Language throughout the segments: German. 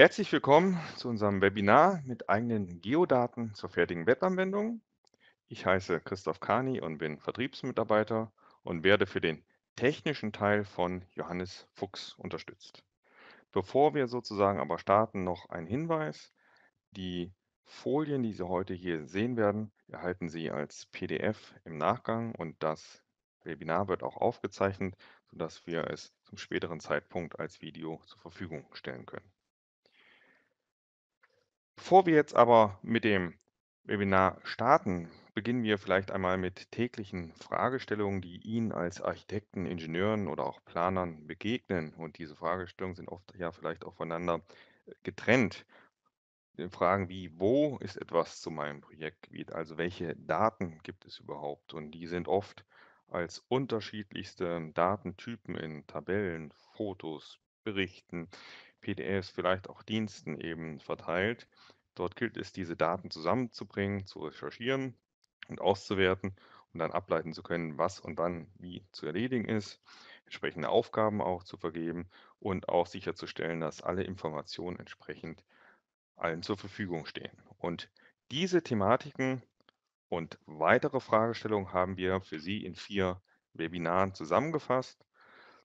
Herzlich willkommen zu unserem Webinar mit eigenen Geodaten zur fertigen Webanwendung. Ich heiße Christoph Karni und bin Vertriebsmitarbeiter und werde für den technischen Teil von Johannes Fuchs unterstützt. Bevor wir sozusagen aber starten, noch ein Hinweis. Die Folien, die Sie heute hier sehen werden, erhalten Sie als PDF im Nachgang und das Webinar wird auch aufgezeichnet, sodass wir es zum späteren Zeitpunkt als Video zur Verfügung stellen können. Bevor wir jetzt aber mit dem Webinar starten, beginnen wir vielleicht einmal mit täglichen Fragestellungen, die Ihnen als Architekten, Ingenieuren oder auch Planern begegnen. Und diese Fragestellungen sind oft ja vielleicht auch voneinander getrennt. Fragen wie, wo ist etwas zu meinem Projektgebiet? Also welche Daten gibt es überhaupt? Und die sind oft als unterschiedlichste Datentypen in Tabellen, Fotos, Berichten, PDFs, vielleicht auch Diensten eben verteilt. Dort gilt es, diese Daten zusammenzubringen, zu recherchieren und auszuwerten und dann ableiten zu können, was und wann wie zu erledigen ist, entsprechende Aufgaben auch zu vergeben und auch sicherzustellen, dass alle Informationen entsprechend allen zur Verfügung stehen. Und diese Thematiken und weitere Fragestellungen haben wir für Sie in 4 Webinaren zusammengefasst.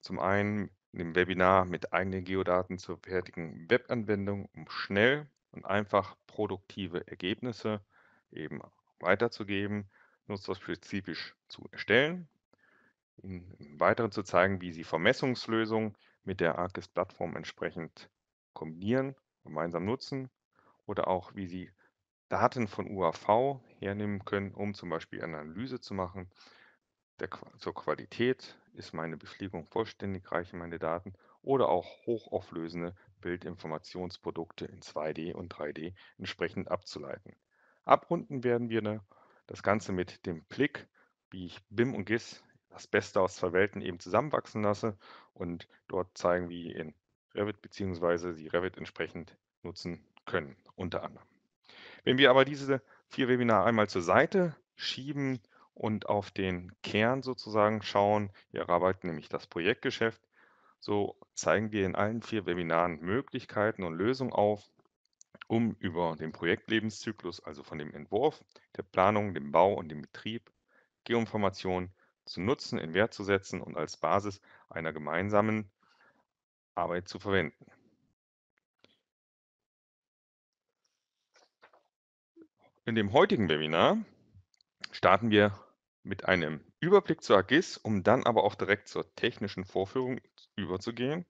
Zum einen in dem Webinar mit eigenen Geodaten zur fertigen Webanwendung, um schnell und einfach produktive Ergebnisse eben weiterzugeben, nutzerspezifisch zu erstellen, im Weiteren zu zeigen, wie Sie Vermessungslösungen mit der ArcGIS-Plattform entsprechend kombinieren, gemeinsam nutzen oder auch, wie Sie Daten von UAV hernehmen können, um zum Beispiel Analyse zu machen. Zur Qualität ist meine Beflegung vollständig, reichen meine Daten oder auch hochauflösende Bildinformationsprodukte in 2D und 3D entsprechend abzuleiten. Abrunden werden wir das Ganze mit dem Blick, wie ich BIM und GIS das Beste aus zwei Welten eben zusammenwachsen lasse und dort zeigen, wie in Revit bzw. Sie Revit entsprechend nutzen können, unter anderem. Wenn wir aber diese 4 Webinare einmal zur Seite schieben und auf den Kern sozusagen schauen, wir erarbeiten nämlich das Projektgeschäft, so zeigen wir in allen 4 Webinaren Möglichkeiten und Lösungen auf, um über den Projektlebenszyklus, also von dem Entwurf, der Planung, dem Bau und dem Betrieb, Geoinformationen zu nutzen, in Wert zu setzen und als Basis einer gemeinsamen Arbeit zu verwenden. In dem heutigen Webinar starten wir mit einem Überblick zu ArcGIS, um dann aber auch direkt zur technischen Vorführung überzugehen.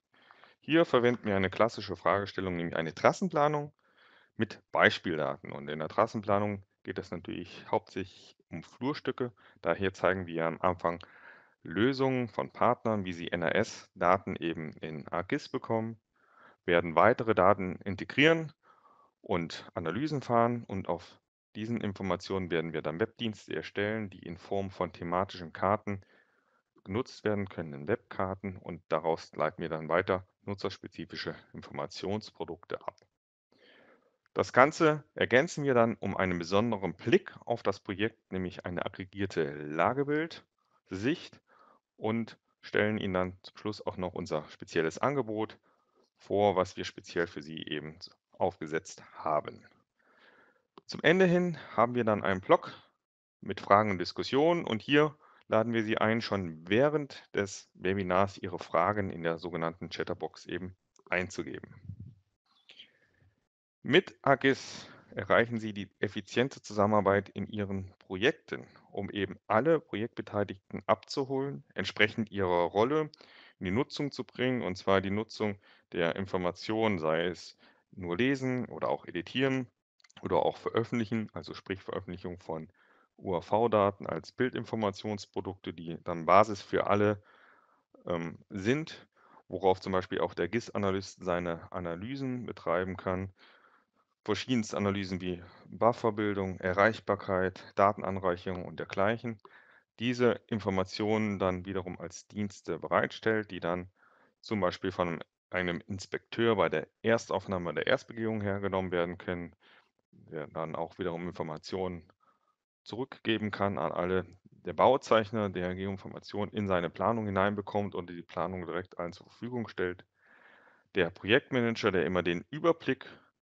Hier verwenden wir eine klassische Fragestellung, nämlich eine Trassenplanung mit Beispieldaten. Und in der Trassenplanung geht es natürlich hauptsächlich um Flurstücke. Daher zeigen wir am Anfang Lösungen von Partnern, wie sie NRS-Daten eben in ArcGIS bekommen, werden weitere Daten integrieren und Analysen fahren und auf diesen Informationen werden wir dann Webdienste erstellen, die in Form von thematischen Karten genutzt werden können in Webkarten und daraus leiten wir dann weiter nutzerspezifische Informationsprodukte ab. Das Ganze ergänzen wir dann um einen besonderen Blick auf das Projekt, nämlich eine aggregierte Lagebildsicht und stellen Ihnen dann zum Schluss auch noch unser spezielles Angebot vor, was wir speziell für Sie eben aufgesetzt haben. Zum Ende hin haben wir dann einen Blog mit Fragen und Diskussionen und hier laden wir Sie ein, schon während des Webinars Ihre Fragen in der sogenannten Chatterbox eben einzugeben. Mit ArcGIS erreichen Sie die effiziente Zusammenarbeit in Ihren Projekten, um eben alle Projektbeteiligten abzuholen, entsprechend ihrer Rolle in die Nutzung zu bringen, und zwar die Nutzung der Informationen, sei es nur lesen oder auch editieren, oder auch veröffentlichen, also sprich Veröffentlichung von UAV-Daten als Bildinformationsprodukte, die dann Basis für alle sind, worauf zum Beispiel auch der GIS-Analyst seine Analysen betreiben kann. Verschiedenste Analysen wie Bufferbildung, Erreichbarkeit, Datenanreicherung und dergleichen. Diese Informationen dann wiederum als Dienste bereitstellt, die dann zum Beispiel von einem Inspekteur bei der Erstaufnahme der Erstbegehung hergenommen werden können, der dann auch wiederum Informationen zurückgeben kann an alle, der Bauzeichner, der Geoinformationen in seine Planung hineinbekommt und die Planung direkt allen zur Verfügung stellt. der Projektmanager, der immer den Überblick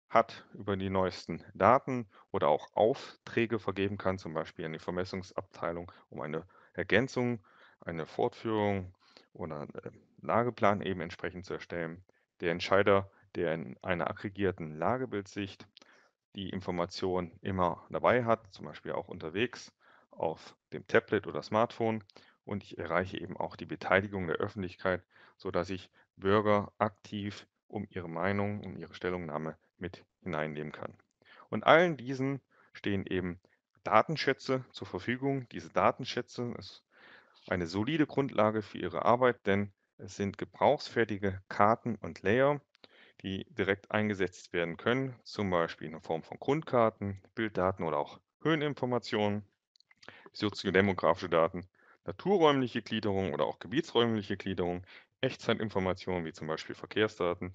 hat über die neuesten Daten oder auch Aufträge vergeben kann, zum Beispiel an die Vermessungsabteilung, um eine Ergänzung, eine Fortführung oder einen Lageplan eben entsprechend zu erstellen. Der Entscheider, der in einer aggregierten Lagebildsicht die Information immer dabei hat, zum Beispiel auch unterwegs auf dem Tablet oder Smartphone. Und ich erreiche eben auch die Beteiligung der Öffentlichkeit, sodass ich Bürger aktiv um ihre Meinung, um ihre Stellungnahme mit hineinnehmen kann. Und allen diesen stehen eben Datenschätze zur Verfügung. Diese Datenschätze ist eine solide Grundlage für Ihre Arbeit, denn es sind gebrauchsfertige Karten und Layer, die direkt eingesetzt werden können, zum Beispiel in Form von Grundkarten, Bilddaten oder auch Höheninformationen, soziodemografische Daten, naturräumliche Gliederung oder auch gebietsräumliche Gliederung, Echtzeitinformationen wie zum Beispiel Verkehrsdaten,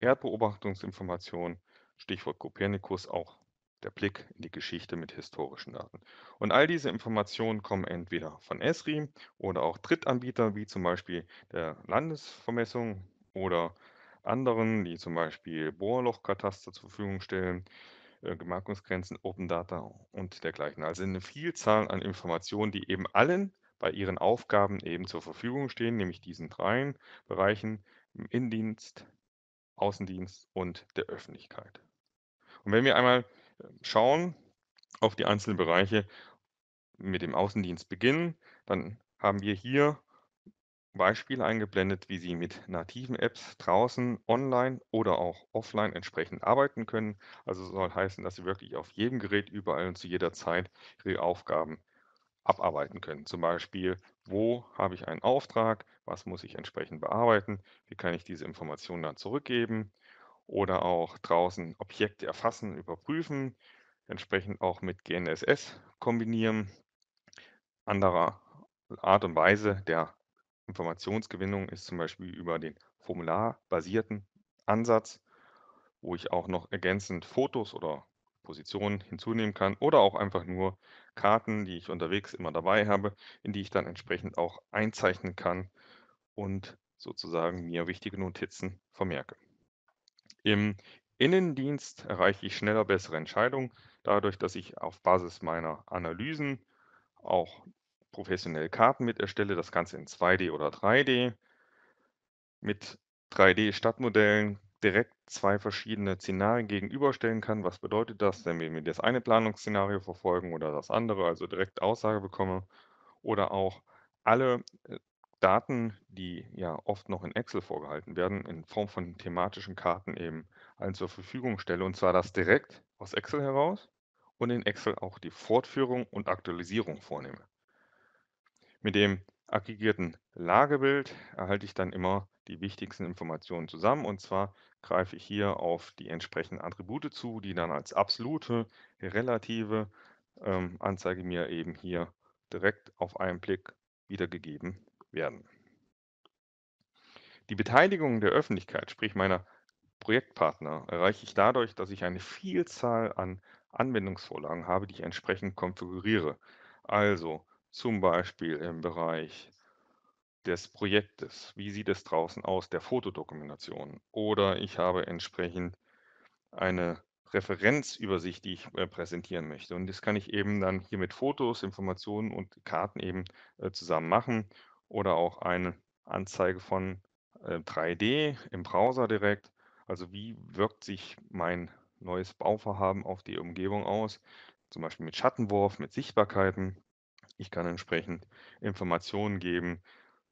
Erdbeobachtungsinformationen, Stichwort Kopernikus, auch der Blick in die Geschichte mit historischen Daten. Und all diese Informationen kommen entweder von ESRI oder auch Drittanbietern wie zum Beispiel der Landesvermessung oder anderen, die zum Beispiel Bohrlochkataster zur Verfügung stellen, Gemarkungsgrenzen, Open Data und dergleichen. Also eine Vielzahl an Informationen, die eben allen bei ihren Aufgaben eben zur Verfügung stehen, nämlich diesen dreien Bereichen im Innendienst, Außendienst und der Öffentlichkeit. Und wenn wir einmal schauen auf die einzelnen Bereiche, mit dem Außendienst beginnen, dann haben wir hier Beispiele eingeblendet, wie Sie mit nativen Apps draußen, online oder auch offline entsprechend arbeiten können. Also soll heißen, dass Sie wirklich auf jedem Gerät, überall und zu jeder Zeit Ihre Aufgaben abarbeiten können. Zum Beispiel, wo habe ich einen Auftrag, was muss ich entsprechend bearbeiten, wie kann ich diese Informationen dann zurückgeben oder auch draußen Objekte erfassen, überprüfen, entsprechend auch mit GNSS kombinieren. Anderer Art und Weise der Informationsgewinnung ist zum Beispiel über den formularbasierten Ansatz, wo ich auch noch ergänzend Fotos oder Positionen hinzunehmen kann oder auch einfach nur Karten, die ich unterwegs immer dabei habe, in die ich dann entsprechend auch einzeichnen kann und sozusagen mir wichtige Notizen vermerke. Im Innendienst erreiche ich schneller bessere Entscheidungen, dadurch, dass ich auf Basis meiner Analysen auch professionell Karten mit erstelle, das Ganze in 2D oder 3D, mit 3D-Stadtmodellen direkt zwei verschiedene Szenarien gegenüberstellen kann. Was bedeutet das, wenn wir das eine Planungsszenario verfolgen oder das andere, also direkt Aussage bekomme, oder auch alle Daten, die ja oft noch in Excel vorgehalten werden, in Form von thematischen Karten eben allen zur Verfügung stelle, und zwar das direkt aus Excel heraus und in Excel auch die Fortführung und Aktualisierung vornehme. Mit dem aggregierten Lagebild erhalte ich dann immer die wichtigsten Informationen zusammen, und zwar greife ich hier auf die entsprechenden Attribute zu, die dann als absolute, relative Anzeige mir eben hier direkt auf einen Blick wiedergegeben werden. Die Beteiligung der Öffentlichkeit, sprich meiner Projektpartner, erreiche ich dadurch, dass ich eine Vielzahl an Anwendungsvorlagen habe, die ich entsprechend konfiguriere. Also zum Beispiel im Bereich des Projektes. Wie sieht es draußen aus, der Fotodokumentation? Oder ich habe entsprechend eine Referenzübersicht, die ich präsentieren möchte. Und das kann ich eben dann hier mit Fotos, Informationen und Karten eben zusammen machen. Oder auch eine Anzeige von 3D im Browser direkt. Also wie wirkt sich mein neues Bauvorhaben auf die Umgebung aus? Zum Beispiel mit Schattenwurf, mit Sichtbarkeiten. Ich kann entsprechend Informationen geben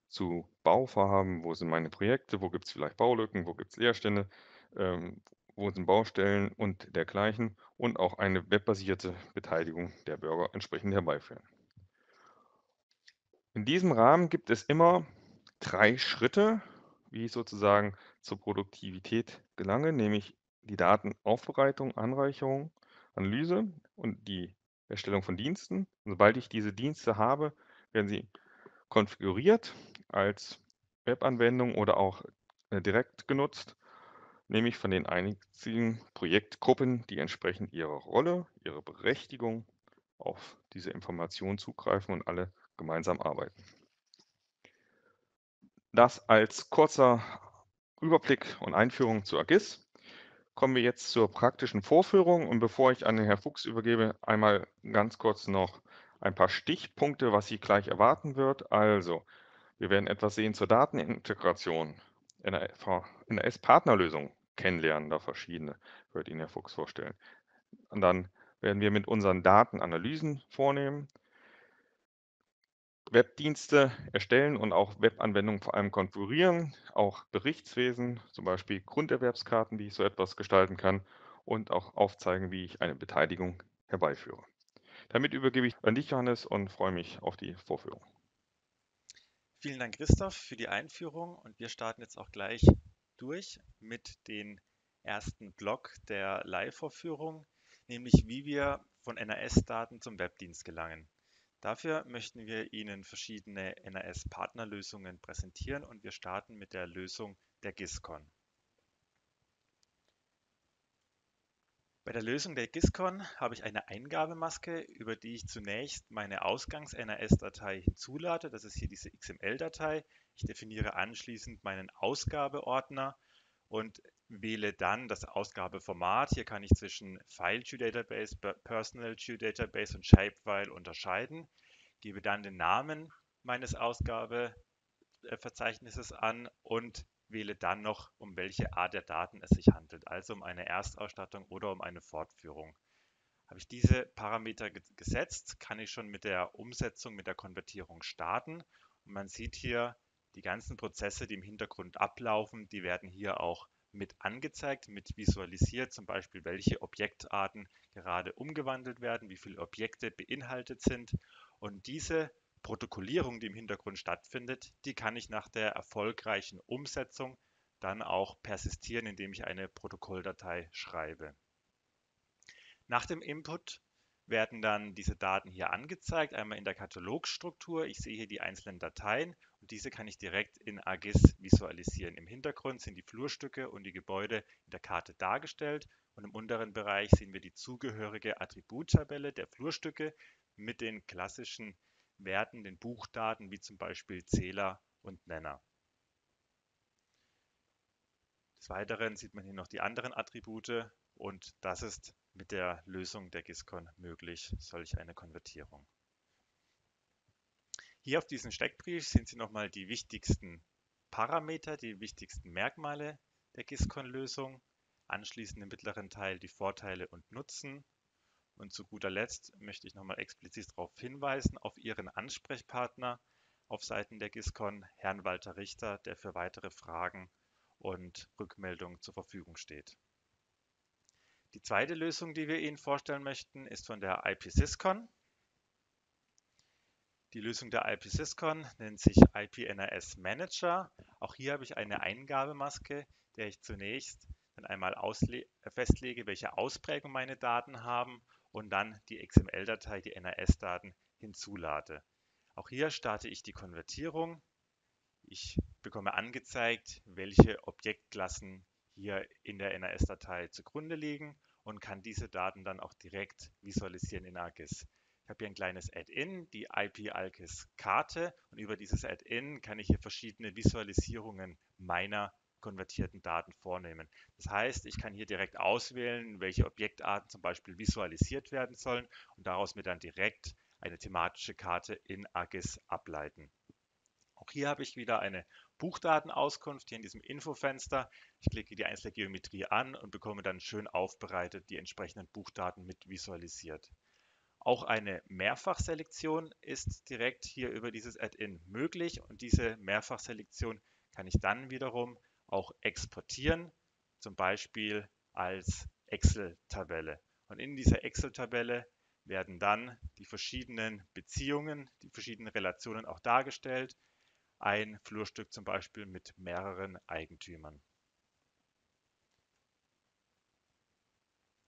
zu Bauvorhaben, wo sind meine Projekte, wo gibt es vielleicht Baulücken, wo gibt es Leerstände, wo sind Baustellen und dergleichen, und auch eine webbasierte Beteiligung der Bürger entsprechend herbeiführen. In diesem Rahmen gibt es immer drei Schritte, wie ich sozusagen zur Produktivität gelange, nämlich die Datenaufbereitung, Anreicherung, Analyse und die Erstellung von Diensten. Und sobald ich diese Dienste habe, werden sie konfiguriert als Webanwendung oder auch direkt genutzt, nämlich von den einzigen Projektgruppen, die entsprechend ihrer Rolle, ihrer Berechtigung auf diese Informationen zugreifen und alle gemeinsam arbeiten. Das als kurzer Überblick und Einführung zu ArcGIS. Kommen wir jetzt zur praktischen Vorführung, und bevor ich an den Herrn Fuchs übergebe, einmal ganz kurz noch ein paar Stichpunkte, was Sie gleich erwarten wird. Also, wir werden etwas sehen zur Datenintegration, NRS-Partnerlösung kennenlernen, da verschiedene, wird Ihnen Herr Fuchs vorstellen. Und dann werden wir mit unseren Daten Analysen vornehmen, Webdienste erstellen und auch Webanwendungen vor allem konfigurieren, auch Berichtswesen, zum Beispiel Grunderwerbskarten, wie ich so etwas gestalten kann, und auch aufzeigen, wie ich eine Beteiligung herbeiführe. Damit übergebe ich an dich, Johannes, und freue mich auf die Vorführung. Vielen Dank, Christoph, für die Einführung, und wir starten jetzt auch gleich durch mit dem ersten Block der Live-Vorführung, nämlich wie wir von NRS-Daten zum Webdienst gelangen. Dafür möchten wir Ihnen verschiedene NRS-Partnerlösungen präsentieren, und wir starten mit der Lösung der GISCON. Bei der Lösung der GISCON habe ich eine Eingabemaske, über die ich zunächst meine Ausgangs-NRS-Datei hinzulade. Das ist hier diese XML-Datei. Ich definiere anschließend meinen Ausgabeordner und wähle dann das Ausgabeformat. Hier kann ich zwischen File Geodatabase, Personal Geodatabase und Shapefile unterscheiden. Gebe dann den Namen meines Ausgabeverzeichnisses an und wähle dann noch, um welche Art der Daten es sich handelt, also um eine Erstausstattung oder um eine Fortführung. Habe ich diese Parameter gesetzt, kann ich schon mit der Umsetzung, mit der Konvertierung starten. Und man sieht hier die ganzen Prozesse, die im Hintergrund ablaufen, die werden hier auch mit angezeigt, mit visualisiert, zum Beispiel welche Objektarten gerade umgewandelt werden, wie viele Objekte beinhaltet sind. Und diese Protokollierung, die im Hintergrund stattfindet, die kann ich nach der erfolgreichen Umsetzung dann auch persistieren, indem ich eine Protokolldatei schreibe. Nach dem Input werden dann diese Daten hier angezeigt, einmal in der Katalogstruktur. Ich sehe hier die einzelnen Dateien, und diese kann ich direkt in ArcGIS visualisieren. Im Hintergrund sind die Flurstücke und die Gebäude in der Karte dargestellt, und im unteren Bereich sehen wir die zugehörige Attributtabelle der Flurstücke mit den klassischen Werten, den Buchdaten, wie zum Beispiel Zähler und Nenner. Des Weiteren sieht man hier noch die anderen Attribute, und das ist mit der Lösung der GISCON möglich, solch eine Konvertierung. Hier auf diesem Steckbrief sind Sie nochmal die wichtigsten Parameter, die wichtigsten Merkmale der GISCON-Lösung, anschließend im mittleren Teil die Vorteile und Nutzen. Und zu guter Letzt möchte ich nochmal explizit darauf hinweisen, auf Ihren Ansprechpartner auf Seiten der GISCON, Herrn Walter Richter, der für weitere Fragen und Rückmeldungen zur Verfügung steht. Die zweite Lösung, die wir Ihnen vorstellen möchten, ist von der IP-Syscon. Die Lösung der IP-Syscon nennt sich IP NRS-Manager. Auch hier habe ich eine Eingabemaske, der ich zunächst dann einmal festlege, welche Ausprägung meine Daten haben, und dann die XML-Datei, die NRS-Daten hinzulade. Auch hier starte ich die Konvertierung. Ich bekomme angezeigt, welche Objektklassen hier in der NRS-Datei zugrunde liegen, und kann diese Daten dann auch direkt visualisieren in ArcGIS. Ich habe hier ein kleines Add-in, die IP-ArcGIS-Karte, und über dieses Add-in kann ich hier verschiedene Visualisierungen meiner konvertierten Daten vornehmen. Das heißt, ich kann hier direkt auswählen, welche Objektarten zum Beispiel visualisiert werden sollen, und daraus mir dann direkt eine thematische Karte in ArcGIS ableiten. Auch hier habe ich wieder eine Buchdatenauskunft hier in diesem Infofenster. Ich klicke die einzelne Geometrie an und bekomme dann schön aufbereitet die entsprechenden Buchdaten mit visualisiert. Auch eine Mehrfachselektion ist direkt hier über dieses Add-in möglich, und diese Mehrfachselektion kann ich dann wiederum auch exportieren, zum Beispiel als Excel-Tabelle. Und in dieser Excel-Tabelle werden dann die verschiedenen Beziehungen, die verschiedenen Relationen auch dargestellt. Ein Flurstück zum Beispiel mit mehreren Eigentümern.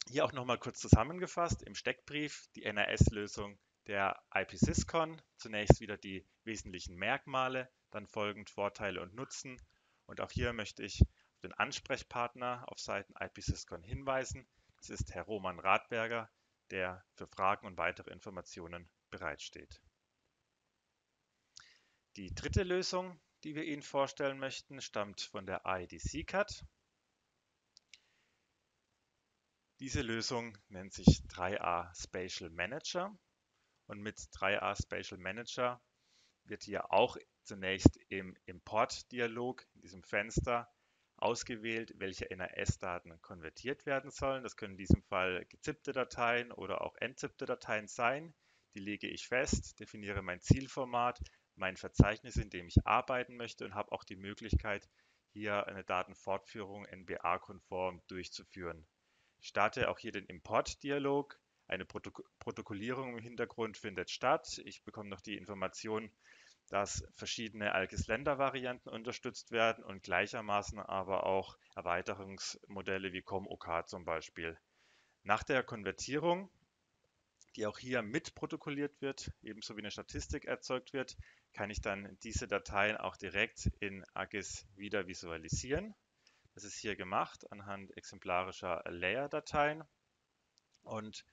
Hier auch nochmal kurz zusammengefasst im Steckbrief die NRS-Lösung der IP-Syscon. Zunächst wieder die wesentlichen Merkmale, dann folgend Vorteile und Nutzen. Und auch hier möchte ich auf den Ansprechpartner auf Seiten IP-Syscon hinweisen. Das ist Herr Roman Radberger, der für Fragen und weitere Informationen bereitsteht. Die dritte Lösung, die wir Ihnen vorstellen möchten, stammt von der IDECat. Diese Lösung nennt sich 3A Spatial Manager und mit 3A Spatial Manager wird hier auch zunächst im Import-Dialog, in diesem Fenster, ausgewählt, welche NRS-Daten konvertiert werden sollen. Das können in diesem Fall gezippte Dateien oder auch entzippte Dateien sein. Die lege ich fest, definiere mein Zielformat, mein Verzeichnis, in dem ich arbeiten möchte und habe auch die Möglichkeit, hier eine Datenfortführung NBA-konform durchzuführen. Ich starte auch hier den Import-Dialog. Eine Protokollierung im Hintergrund findet statt. Ich bekomme noch die Information, dass verschiedene ArcGIS-Länder-Varianten unterstützt werden und gleichermaßen aber auch Erweiterungsmodelle wie COMOK zum Beispiel. Nach der Konvertierung, die auch hier mit protokolliert wird, ebenso wie eine Statistik erzeugt wird, kann ich dann diese Dateien auch direkt in ArcGIS wieder visualisieren. Das ist hier gemacht anhand exemplarischer Layer-Dateien und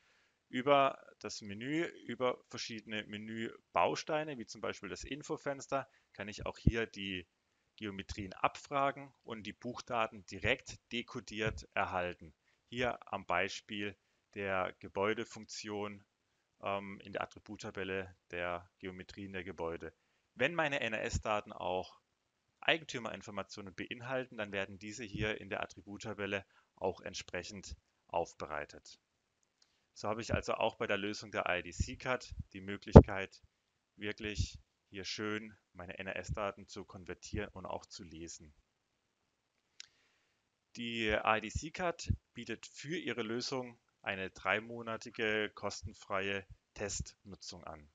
über das Menü, über verschiedene Menübausteine, wie zum Beispiel das Infofenster, kann ich auch hier die Geometrien abfragen und die Buchdaten direkt dekodiert erhalten. Hier am Beispiel der Gebäudefunktion in der Attributtabelle der Geometrien der Gebäude. Wenn meine NRS-Daten auch Eigentümerinformationen beinhalten, dann werden diese hier in der Attributtabelle auch entsprechend aufbereitet. So habe ich also auch bei der Lösung der IDECat die Möglichkeit, wirklich hier schön meine NRS-Daten zu konvertieren und auch zu lesen. Die IDECat bietet für ihre Lösung eine 3-monatige kostenfreie Testnutzung an.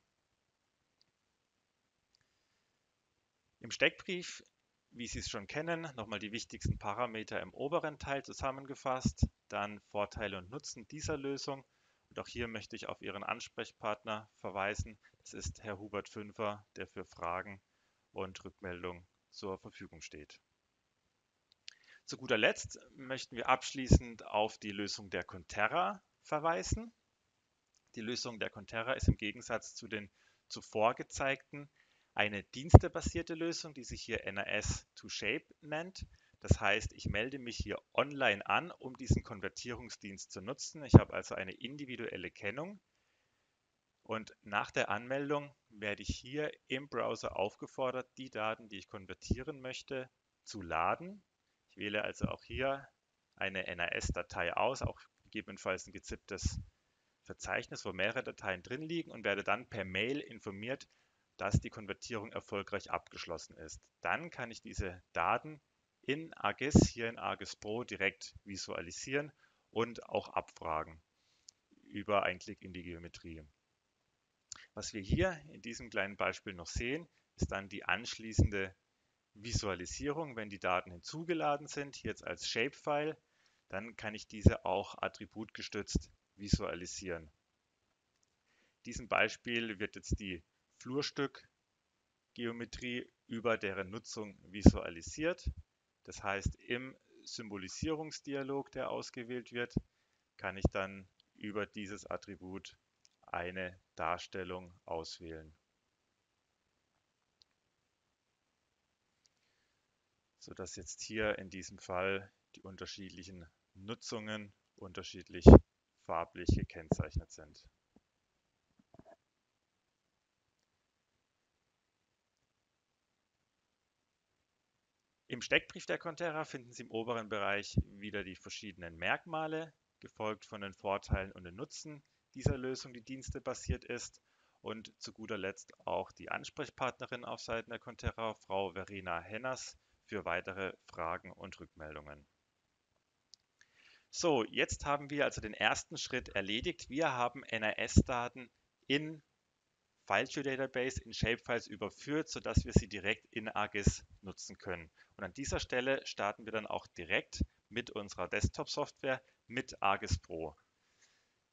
Im Steckbrief, wie Sie es schon kennen, nochmal die wichtigsten Parameter im oberen Teil zusammengefasst, dann Vorteile und Nutzen dieser Lösung. Und auch hier möchte ich auf Ihren Ansprechpartner verweisen. Das ist Herr Hubert Fünfer, der für Fragen und Rückmeldungen zur Verfügung steht. Zu guter Letzt möchten wir abschließend auf die Lösung der con terra verweisen. Die Lösung der con terra ist im Gegensatz zu den zuvor gezeigten eine dienstebasierte Lösung, die sich hier NRS2Shape nennt. Das heißt, ich melde mich hier online an, um diesen Konvertierungsdienst zu nutzen. Ich habe also eine individuelle Kennung und nach der Anmeldung werde ich hier im Browser aufgefordert, die Daten, die ich konvertieren möchte, zu laden. Ich wähle also auch hier eine NRS-Datei aus, auch gegebenenfalls ein gezipptes Verzeichnis, wo mehrere Dateien drin liegen und werde dann per Mail informiert, dass die Konvertierung erfolgreich abgeschlossen ist. Dann kann ich diese Daten in ArcGIS, hier in ArcGIS Pro, direkt visualisieren und auch abfragen über einen Klick in die Geometrie. Was wir hier in diesem kleinen Beispiel noch sehen, ist dann die anschließende Visualisierung. Wenn die Daten hinzugeladen sind, hier jetzt als Shapefile, dann kann ich diese auch attributgestützt visualisieren. In diesem Beispiel wird jetzt die Flurstückgeometrie über deren Nutzung visualisiert. Das heißt, im Symbolisierungsdialog, der ausgewählt wird, kann ich dann über dieses Attribut eine Darstellung auswählen. Sodass jetzt hier in diesem Fall die unterschiedlichen Nutzungen unterschiedlich farblich gekennzeichnet sind. Im Steckbrief der con terra finden Sie im oberen Bereich wieder die verschiedenen Merkmale, gefolgt von den Vorteilen und den Nutzen dieser Lösung, die dienstebasiert ist. Und zu guter Letzt auch die Ansprechpartnerin auf Seiten der con terra, Frau Verena Henners, für weitere Fragen und Rückmeldungen. So, jetzt haben wir also den ersten Schritt erledigt. Wir haben NRS-Daten in File Geodatabase, in Shapefiles überführt, sodass wir sie direkt in ArcGIS nutzen können. Und an dieser Stelle starten wir dann auch direkt mit unserer Desktop-Software, mit ArcGIS Pro.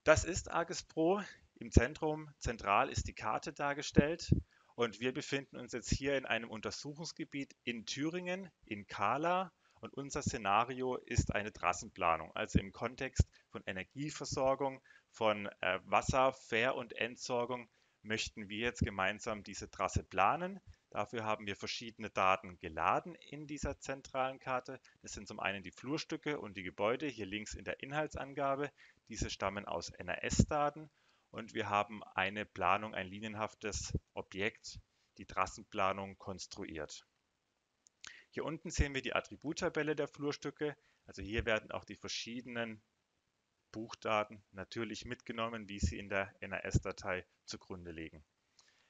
Das ist ArcGIS Pro. Im Zentrum, zentral ist die Karte dargestellt. Und wir befinden uns jetzt hier in einem Untersuchungsgebiet in Thüringen, in Kahla. Und unser Szenario ist eine Trassenplanung, also im Kontext von Energieversorgung, von Wasser-, Ver- und Entsorgung möchten wir jetzt gemeinsam diese Trasse planen. Dafür haben wir verschiedene Daten geladen in dieser zentralen Karte. Das sind zum einen die Flurstücke und die Gebäude, hier links in der Inhaltsangabe. Diese stammen aus NRS-Daten und wir haben eine Planung, ein linienhaftes Objekt, die Trassenplanung, konstruiert. Hier unten sehen wir die Attributtabelle der Flurstücke. Also hier werden auch die verschiedenen Buchdaten natürlich mitgenommen, wie sie in der NRS-Datei zugrunde liegen.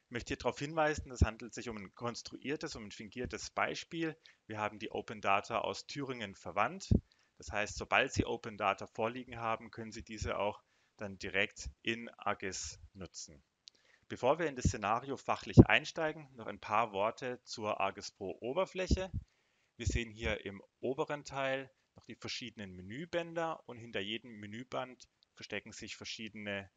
Ich möchte hier darauf hinweisen, es handelt sich um ein konstruiertes, um ein fingiertes Beispiel. Wir haben die Open Data aus Thüringen verwandt. Das heißt, sobald Sie Open Data vorliegen haben, können Sie diese auch dann direkt in ArcGIS nutzen. Bevor wir in das Szenario fachlich einsteigen, noch ein paar Worte zur ArcGIS Pro Oberfläche. Wir sehen hier im oberen Teil noch die verschiedenen Menübänder und hinter jedem Menüband verstecken sich verschiedene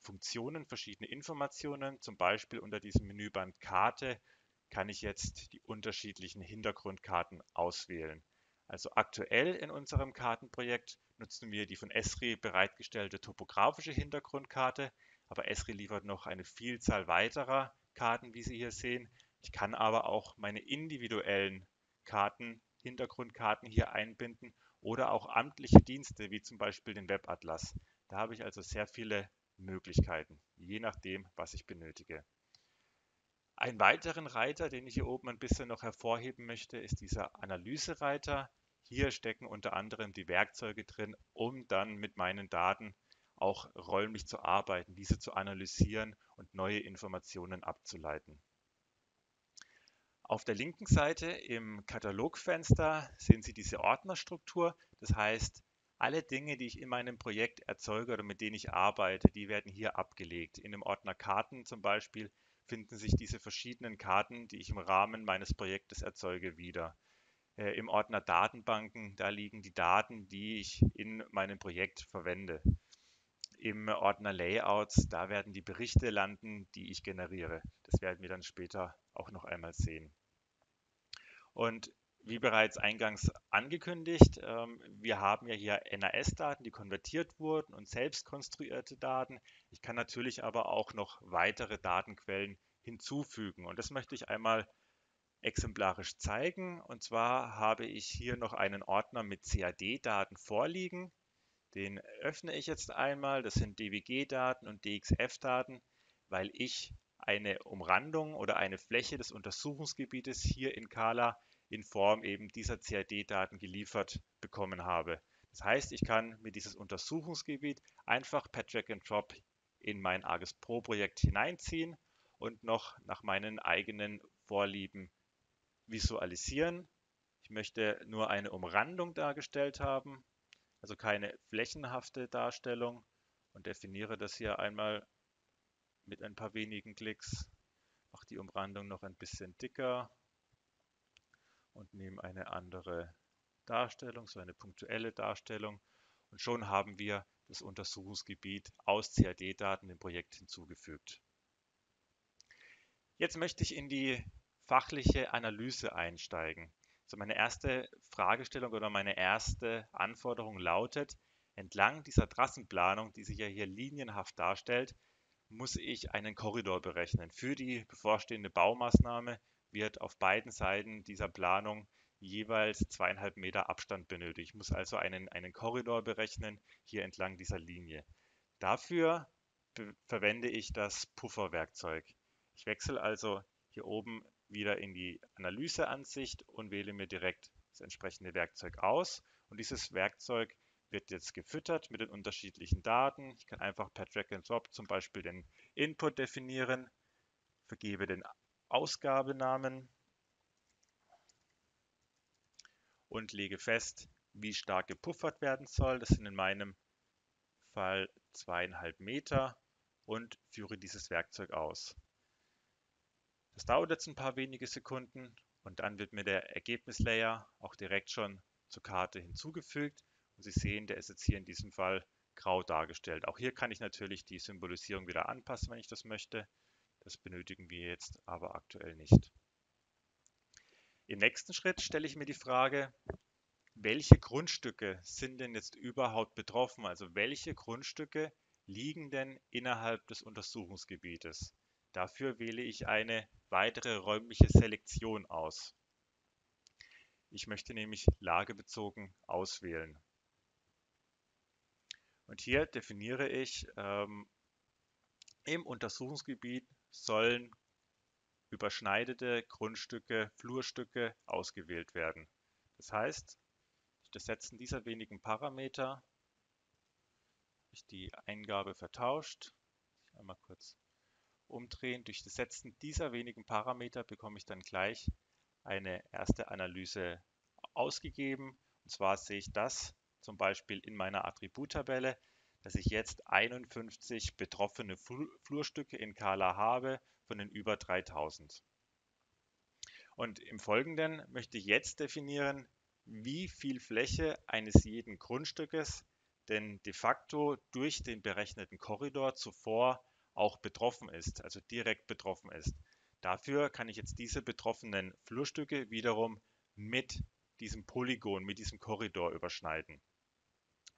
Funktionen, verschiedene Informationen. Zum Beispiel unter diesem Menüband Karte kann ich jetzt die unterschiedlichen Hintergrundkarten auswählen. Also aktuell in unserem Kartenprojekt nutzen wir die von Esri bereitgestellte topografische Hintergrundkarte, aber Esri liefert noch eine Vielzahl weiterer Karten, wie Sie hier sehen. Ich kann aber auch meine individuellen Karten, Hintergrundkarten hier einbinden oder auch amtliche Dienste, wie zum Beispiel den Webatlas. Da habe ich also sehr viele Möglichkeiten, je nachdem, was ich benötige. Einen weiteren Reiter, den ich hier oben ein bisschen noch hervorheben möchte, ist dieser Analysereiter. Hier stecken unter anderem die Werkzeuge drin, um dann mit meinen Daten auch räumlich zu arbeiten, diese zu analysieren und neue Informationen abzuleiten. Auf der linken Seite im Katalogfenster sehen Sie diese Ordnerstruktur. Das heißt, alle Dinge, die ich in meinem Projekt erzeuge oder mit denen ich arbeite, die werden hier abgelegt. In dem Ordner Karten zum Beispiel finden sich diese verschiedenen Karten, die ich im Rahmen meines Projektes erzeuge, wieder. Im Ordner Datenbanken, da liegen die Daten, die ich in meinem Projekt verwende. Im Ordner Layouts, da werden die Berichte landen, die ich generiere. Das werden wir dann später auch noch einmal sehen. Und wie bereits eingangs angekündigt, wir haben ja hier NRS-Daten, die konvertiert wurden, und selbst konstruierte Daten. Ich kann natürlich aber auch noch weitere Datenquellen hinzufügen. Und das möchte ich einmal exemplarisch zeigen. Und zwar habe ich hier noch einen Ordner mit CAD-Daten vorliegen. Den öffne ich jetzt einmal. Das sind DWG-Daten und DXF-Daten, weil ich eine Umrandung oder eine Fläche des Untersuchungsgebietes hier in Kahla in Form eben dieser CAD-Daten geliefert bekommen habe. Das heißt, ich kann mir dieses Untersuchungsgebiet einfach per Drag and Drop in mein ArcGIS Pro-Projekt hineinziehen und noch nach meinen eigenen Vorlieben visualisieren. Ich möchte nur eine Umrandung dargestellt haben, also keine flächenhafte Darstellung, und definiere das hier einmal mit ein paar wenigen Klicks. Mache die Umrandung noch ein bisschen dicker und nehme eine andere Darstellung, so eine punktuelle Darstellung. Und schon haben wir das Untersuchungsgebiet aus CAD-Daten dem Projekt hinzugefügt. Jetzt möchte ich in die fachliche Analyse einsteigen. Also meine erste Fragestellung oder meine erste Anforderung lautet: Entlang dieser Trassenplanung, die sich ja hier linienhaft darstellt, muss ich einen Korridor berechnen. Für die bevorstehende Baumaßnahme wird auf beiden Seiten dieser Planung jeweils 2,5 Meter Abstand benötigt. Ich muss also einen Korridor berechnen, hier entlang dieser Linie. Dafür verwende ich das Pufferwerkzeug. Ich wechsle also hier oben wieder in die Analyseansicht und wähle mir direkt das entsprechende Werkzeug aus. Und dieses Werkzeug wird jetzt gefüttert mit den unterschiedlichen Daten. Ich kann einfach per Drag and Drop zum Beispiel den Input definieren, vergebe den Ausgabenamen und lege fest, wie stark gepuffert werden soll. Das sind in meinem Fall 2,5 Meter, und führe dieses Werkzeug aus. Das dauert jetzt ein paar wenige Sekunden und dann wird mir der Ergebnislayer auch direkt schon zur Karte hinzugefügt. Und Sie sehen, der ist jetzt hier in diesem Fall grau dargestellt. Auch hier kann ich natürlich die Symbolisierung wieder anpassen, wenn ich das möchte. Das benötigen wir jetzt aber aktuell nicht. Im nächsten Schritt stelle ich mir die Frage: Welche Grundstücke sind denn jetzt überhaupt betroffen? Also welche Grundstücke liegen denn innerhalb des Untersuchungsgebietes? Dafür wähle ich eine weitere räumliche Selektion aus. Ich möchte nämlich lagebezogen auswählen. Und hier definiere ich, im Untersuchungsgebiet sollen überschneidete Grundstücke, Flurstücke ausgewählt werden. Das heißt, durch das Setzen dieser wenigen Parameter habe ich die Eingabe vertauscht. Einmal kurz umdrehen. Durch das Setzen dieser wenigen Parameter bekomme ich dann gleich eine erste Analyse ausgegeben. Und zwar sehe ich das zum Beispiel in meiner Attributtabelle, dass ich jetzt 51 betroffene Flurstücke in Kahla habe von den über 3000. Und im Folgenden möchte ich jetzt definieren, wie viel Fläche eines jeden Grundstückes denn de facto durch den berechneten Korridor zuvor auch betroffen ist, also direkt betroffen ist. Dafür kann ich jetzt diese betroffenen Flurstücke wiederum mit diesem Polygon, mit diesem Korridor überschneiden.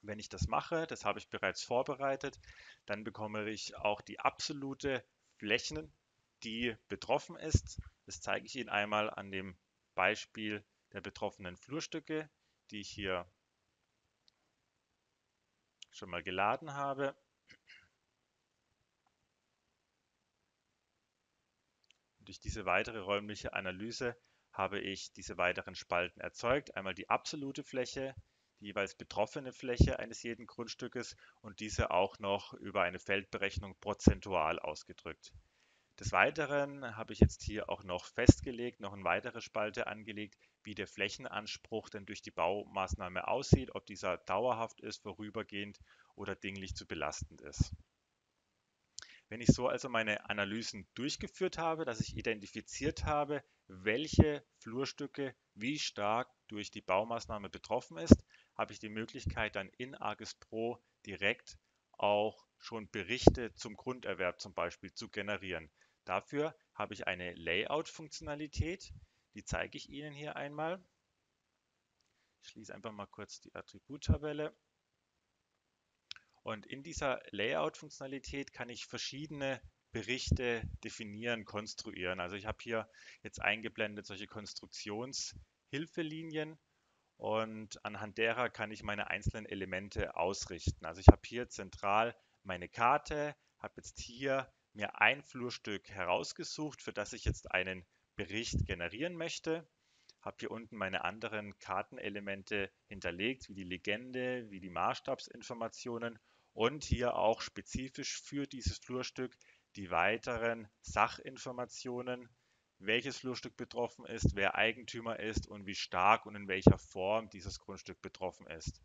Wenn ich das mache, das habe ich bereits vorbereitet, dann bekomme ich auch die absolute Fläche, die betroffen ist. Das zeige ich Ihnen einmal an dem Beispiel der betroffenen Flurstücke, die ich hier schon mal geladen habe. Und durch diese weitere räumliche Analyse habe ich diese weiteren Spalten erzeugt. Einmal die absolute Fläche, die jeweils betroffene Fläche eines jeden Grundstückes und diese auch noch über eine Feldberechnung prozentual ausgedrückt. Des Weiteren habe ich jetzt hier auch noch festgelegt, noch eine weitere Spalte angelegt, wie der Flächenanspruch denn durch die Baumaßnahme aussieht, ob dieser dauerhaft ist, vorübergehend oder dinglich zu belastend ist. Wenn ich so also meine Analysen durchgeführt habe, dass ich identifiziert habe, welche Flurstücke wie stark durch die Baumaßnahme betroffen ist, habe ich die Möglichkeit, dann in ArcGIS Pro direkt auch schon Berichte zum Grunderwerb zum Beispiel zu generieren. Dafür habe ich eine Layout-Funktionalität, die zeige ich Ihnen hier einmal. Ich schließe einfach mal kurz die Attributtabelle. Und in dieser Layout-Funktionalität kann ich verschiedene Berichte definieren, konstruieren. Also ich habe hier jetzt eingeblendet solche Konstruktionshilfelinien und anhand derer kann ich meine einzelnen Elemente ausrichten. Also ich habe hier zentral meine Karte, habe jetzt hier mir ein Flurstück herausgesucht, für das ich jetzt einen Bericht generieren möchte. Habe hier unten meine anderen Kartenelemente hinterlegt, wie die Legende, wie die Maßstabsinformationen und hier auch spezifisch für dieses Flurstück die weiteren Sachinformationen, welches Flurstück betroffen ist, wer Eigentümer ist und wie stark und in welcher Form dieses Grundstück betroffen ist.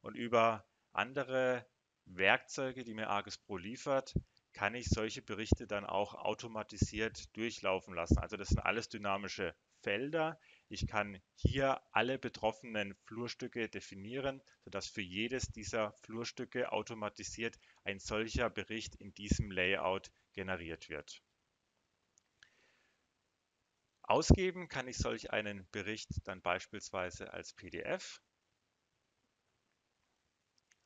Und über andere Werkzeuge, die mir ArcGIS Pro liefert, kann ich solche Berichte dann auch automatisiert durchlaufen lassen. Also das sind alles dynamische Felder. Ich kann hier alle betroffenen Flurstücke definieren, sodass für jedes dieser Flurstücke automatisiert ein solcher Bericht in diesem Layout generiert wird. Ausgeben kann ich solch einen Bericht dann beispielsweise als PDF.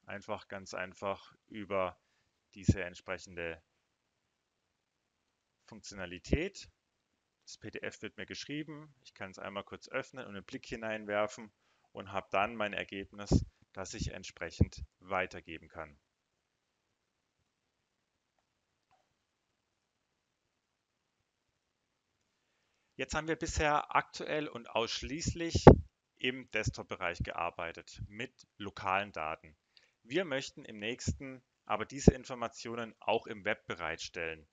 Einfach ganz einfach über diese entsprechende Funktionalität. Das PDF wird mir geschrieben. Ich kann es einmal kurz öffnen und einen Blick hineinwerfen und habe dann mein Ergebnis, das ich entsprechend weitergeben kann. Jetzt haben wir bisher aktuell und ausschließlich im Desktop-Bereich gearbeitet mit lokalen Daten. Wir möchten im nächsten aber diese Informationen auch im Web bereitstellen.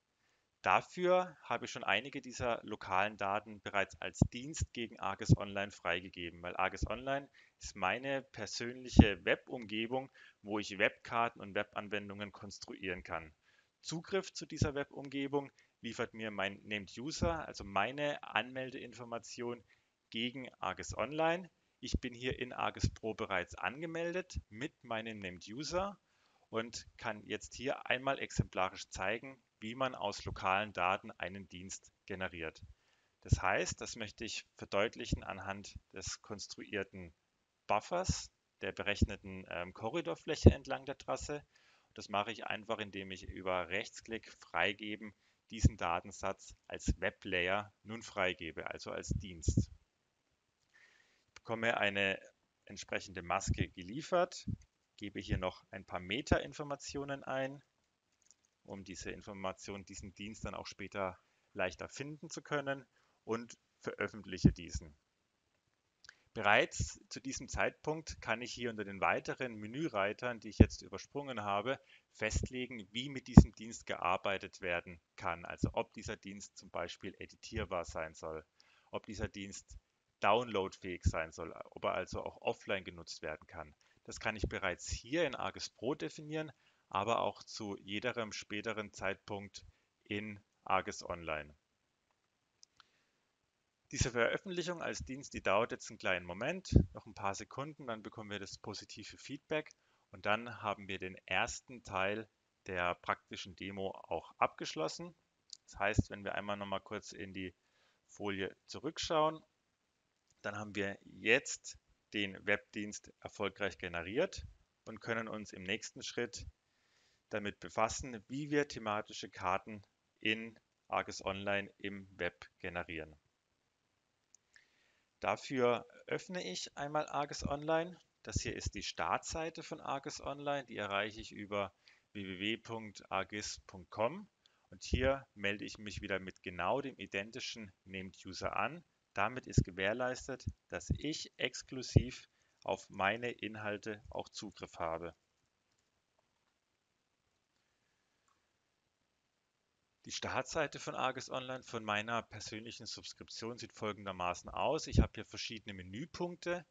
Dafür habe ich schon einige dieser lokalen Daten bereits als Dienst gegen ArcGIS Online freigegeben, weil ArcGIS Online ist meine persönliche Web-Umgebung, wo ich Webkarten und Webanwendungen konstruieren kann. Zugriff zu dieser Web-Umgebung liefert mir mein Named User, also meine Anmeldeinformation gegen ArcGIS Online. Ich bin hier in ArcGIS Pro bereits angemeldet mit meinem Named User und kann jetzt hier einmal exemplarisch zeigen, wie man aus lokalen Daten einen Dienst generiert. Das heißt, das möchte ich verdeutlichen anhand des konstruierten Buffers, der berechneten Korridorfläche entlang der Trasse. Das mache ich einfach, indem ich über Rechtsklick freigeben diesen Datensatz als Weblayer nun freigebe, also als Dienst. Ich bekomme eine entsprechende Maske geliefert, gebe hier noch ein paar Meta-Informationen ein, um diese Information, diesen Dienst dann auch später leichter finden zu können, und veröffentliche diesen. Bereits zu diesem Zeitpunkt kann ich hier unter den weiteren Menüreitern, die ich jetzt übersprungen habe, festlegen, wie mit diesem Dienst gearbeitet werden kann. Also ob dieser Dienst zum Beispiel editierbar sein soll, ob dieser Dienst downloadfähig sein soll, ob er also auch offline genutzt werden kann. Das kann ich bereits hier in ArcGIS Pro definieren, aber auch zu jedem späteren Zeitpunkt in ArcGIS Online. Diese Veröffentlichung als Dienst, die dauert jetzt einen kleinen Moment, noch ein paar Sekunden, dann bekommen wir das positive Feedback und dann haben wir den ersten Teil der praktischen Demo auch abgeschlossen. Das heißt, wenn wir einmal noch mal kurz in die Folie zurückschauen, dann haben wir jetzt den Webdienst erfolgreich generiert und können uns im nächsten Schritt damit befassen, wie wir thematische Karten in ArcGIS Online im Web generieren. Dafür öffne ich einmal ArcGIS Online. Das hier ist die Startseite von ArcGIS Online. Die erreiche ich über www.arcgis.com. Und hier melde ich mich wieder mit genau dem identischen Named User an. Damit ist gewährleistet, dass ich exklusiv auf meine Inhalte auch Zugriff habe. Die Startseite von ArcGIS Online von meiner persönlichen Subskription sieht folgendermaßen aus. Ich habe hier verschiedene Menüpunkte.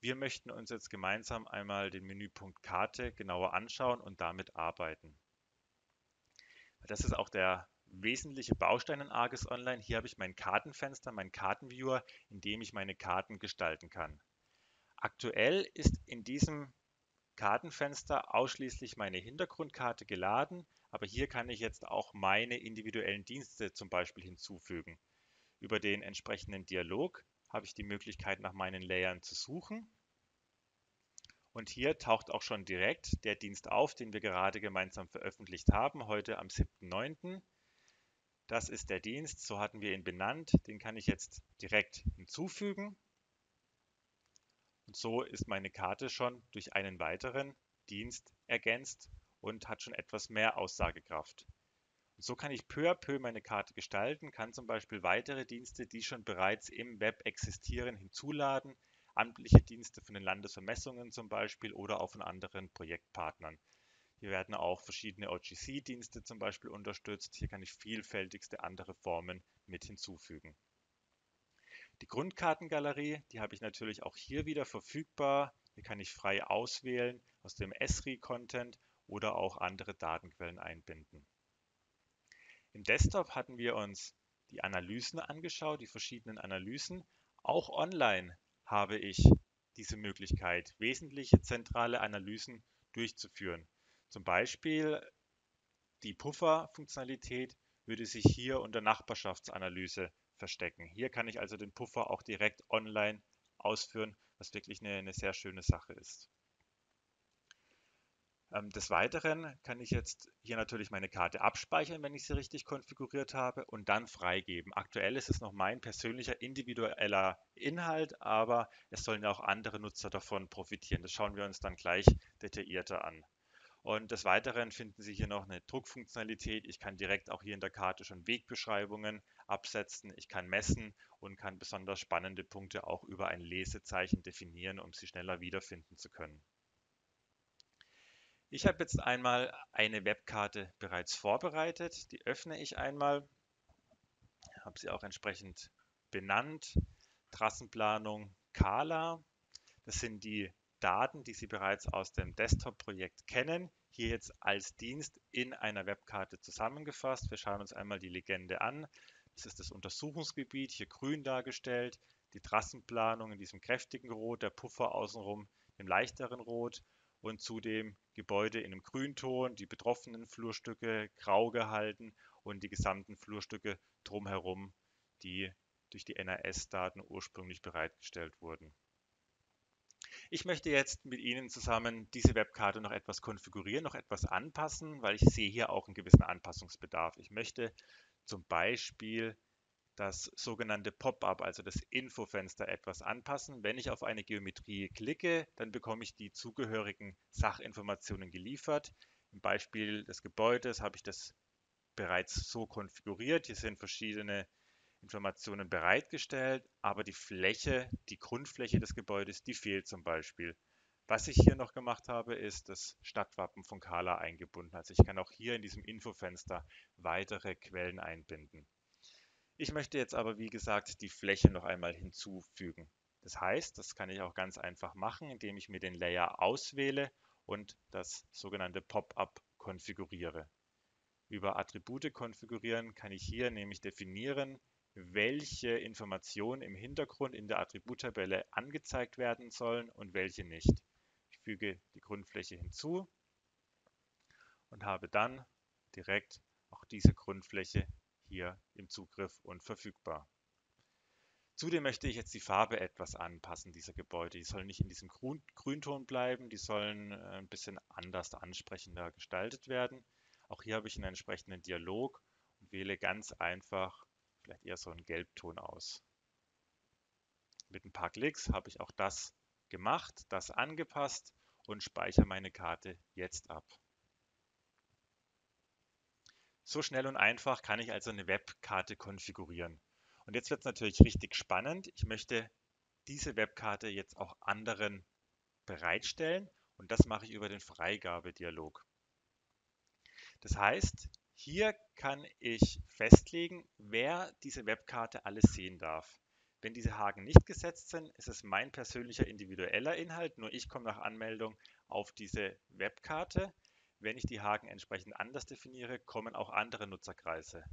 Wir möchten uns jetzt gemeinsam einmal den Menüpunkt Karte genauer anschauen und damit arbeiten. Das ist auch der wesentliche Baustein in ArcGIS Online. Hier habe ich mein Kartenfenster, meinen Kartenviewer, in dem ich meine Karten gestalten kann. Aktuell ist in diesem Kartenfenster ausschließlich meine Hintergrundkarte geladen, aber hier kann ich jetzt auch meine individuellen Dienste zum Beispiel hinzufügen. Über den entsprechenden Dialog habe ich die Möglichkeit, nach meinen Layern zu suchen. Und hier taucht auch schon direkt der Dienst auf, den wir gerade gemeinsam veröffentlicht haben, heute am 7.9. Das ist der Dienst, so hatten wir ihn benannt, den kann ich jetzt direkt hinzufügen. Und so ist meine Karte schon durch einen weiteren Dienst ergänzt und hat schon etwas mehr Aussagekraft. Und so kann ich peu à peu meine Karte gestalten, kann zum Beispiel weitere Dienste, die schon bereits im Web existieren, hinzuladen, amtliche Dienste von den Landesvermessungen zum Beispiel oder auch von anderen Projektpartnern. Hier werden auch verschiedene OGC-Dienste zum Beispiel unterstützt. Hier kann ich vielfältigste andere Formen mit hinzufügen. Die Grundkartengalerie, die habe ich natürlich auch hier wieder verfügbar. Hier kann ich frei auswählen aus dem Esri-Content oder auch andere Datenquellen einbinden. Im Desktop hatten wir uns die Analysen angeschaut, die verschiedenen Analysen. Auch online habe ich diese Möglichkeit, wesentliche zentrale Analysen durchzuführen. Zum Beispiel die Puffer-Funktionalität würde sich hier unter Nachbarschaftsanalyse verstecken. Hier kann ich also den Puffer auch direkt online ausführen, was wirklich eine sehr schöne Sache ist. Des Weiteren kann ich jetzt hier natürlich meine Karte abspeichern, wenn ich sie richtig konfiguriert habe, und dann freigeben. Aktuell ist es noch mein persönlicher individueller Inhalt, aber es sollen ja auch andere Nutzer davon profitieren. Das schauen wir uns dann gleich detaillierter an. Und des Weiteren finden Sie hier noch eine Druckfunktionalität. Ich kann direkt auch hier in der Karte schon Wegbeschreibungen absetzen. Ich kann messen und kann besonders spannende Punkte auch über ein Lesezeichen definieren, um sie schneller wiederfinden zu können. Ich habe jetzt einmal eine Webkarte bereits vorbereitet. Die öffne ich einmal. Ich habe sie auch entsprechend benannt. Trassenplanung Kahla. Das sind die Daten, die Sie bereits aus dem Desktop-Projekt kennen, hier jetzt als Dienst in einer Webkarte zusammengefasst. Wir schauen uns einmal die Legende an. Das ist das Untersuchungsgebiet, hier grün dargestellt, die Trassenplanung in diesem kräftigen Rot, der Puffer außenrum im leichteren Rot und zudem Gebäude in einem Grünton, die betroffenen Flurstücke grau gehalten und die gesamten Flurstücke drumherum, die durch die NRS-Daten ursprünglich bereitgestellt wurden. Ich möchte jetzt mit Ihnen zusammen diese Webkarte noch etwas konfigurieren, noch etwas anpassen, weil ich sehe hier auch einen gewissen Anpassungsbedarf. Ich möchte zum Beispiel das sogenannte Pop-up, also das Infofenster, etwas anpassen. Wenn ich auf eine Geometrie klicke, dann bekomme ich die zugehörigen Sachinformationen geliefert. Im Beispiel des Gebäudes habe ich das bereits so konfiguriert. Hier sind verschiedene Informationen bereitgestellt, aber die Fläche, die Grundfläche des Gebäudes, die fehlt zum Beispiel. Was ich hier noch gemacht habe, ist das Stadtwappen von Kahla eingebunden. Also ich kann auch hier in diesem Infofenster weitere Quellen einbinden. Ich möchte jetzt aber, wie gesagt, die Fläche noch einmal hinzufügen. Das heißt, das kann ich auch ganz einfach machen, indem ich mir den Layer auswähle und das sogenannte Pop-up konfiguriere. Über Attribute konfigurieren kann ich hier nämlich definieren, welche Informationen im Hintergrund in der Attributtabelle angezeigt werden sollen und welche nicht. Ich füge die Grundfläche hinzu und habe dann direkt auch diese Grundfläche hier im Zugriff und verfügbar. Zudem möchte ich jetzt die Farbe etwas anpassen dieser Gebäude. Die sollen nicht in diesem Grünton bleiben, die sollen ein bisschen anders, ansprechender gestaltet werden. Auch hier habe ich einen entsprechenden Dialog und wähle ganz einfach vielleicht eher so einen Gelbton aus. Mit ein paar Klicks habe ich auch das gemacht, das angepasst und speichere meine Karte jetzt ab. So schnell und einfach kann ich also eine Webkarte konfigurieren. Und jetzt wird es natürlich richtig spannend. Ich möchte diese Webkarte jetzt auch anderen bereitstellen und das mache ich über den Freigabedialog. Das heißt, hier kann ich festlegen, wer diese Webkarte alles sehen darf. Wenn diese Haken nicht gesetzt sind, ist es mein persönlicher individueller Inhalt, nur ich komme nach Anmeldung auf diese Webkarte. Wenn ich die Haken entsprechend anders definiere, kommen auch andere Nutzerkreise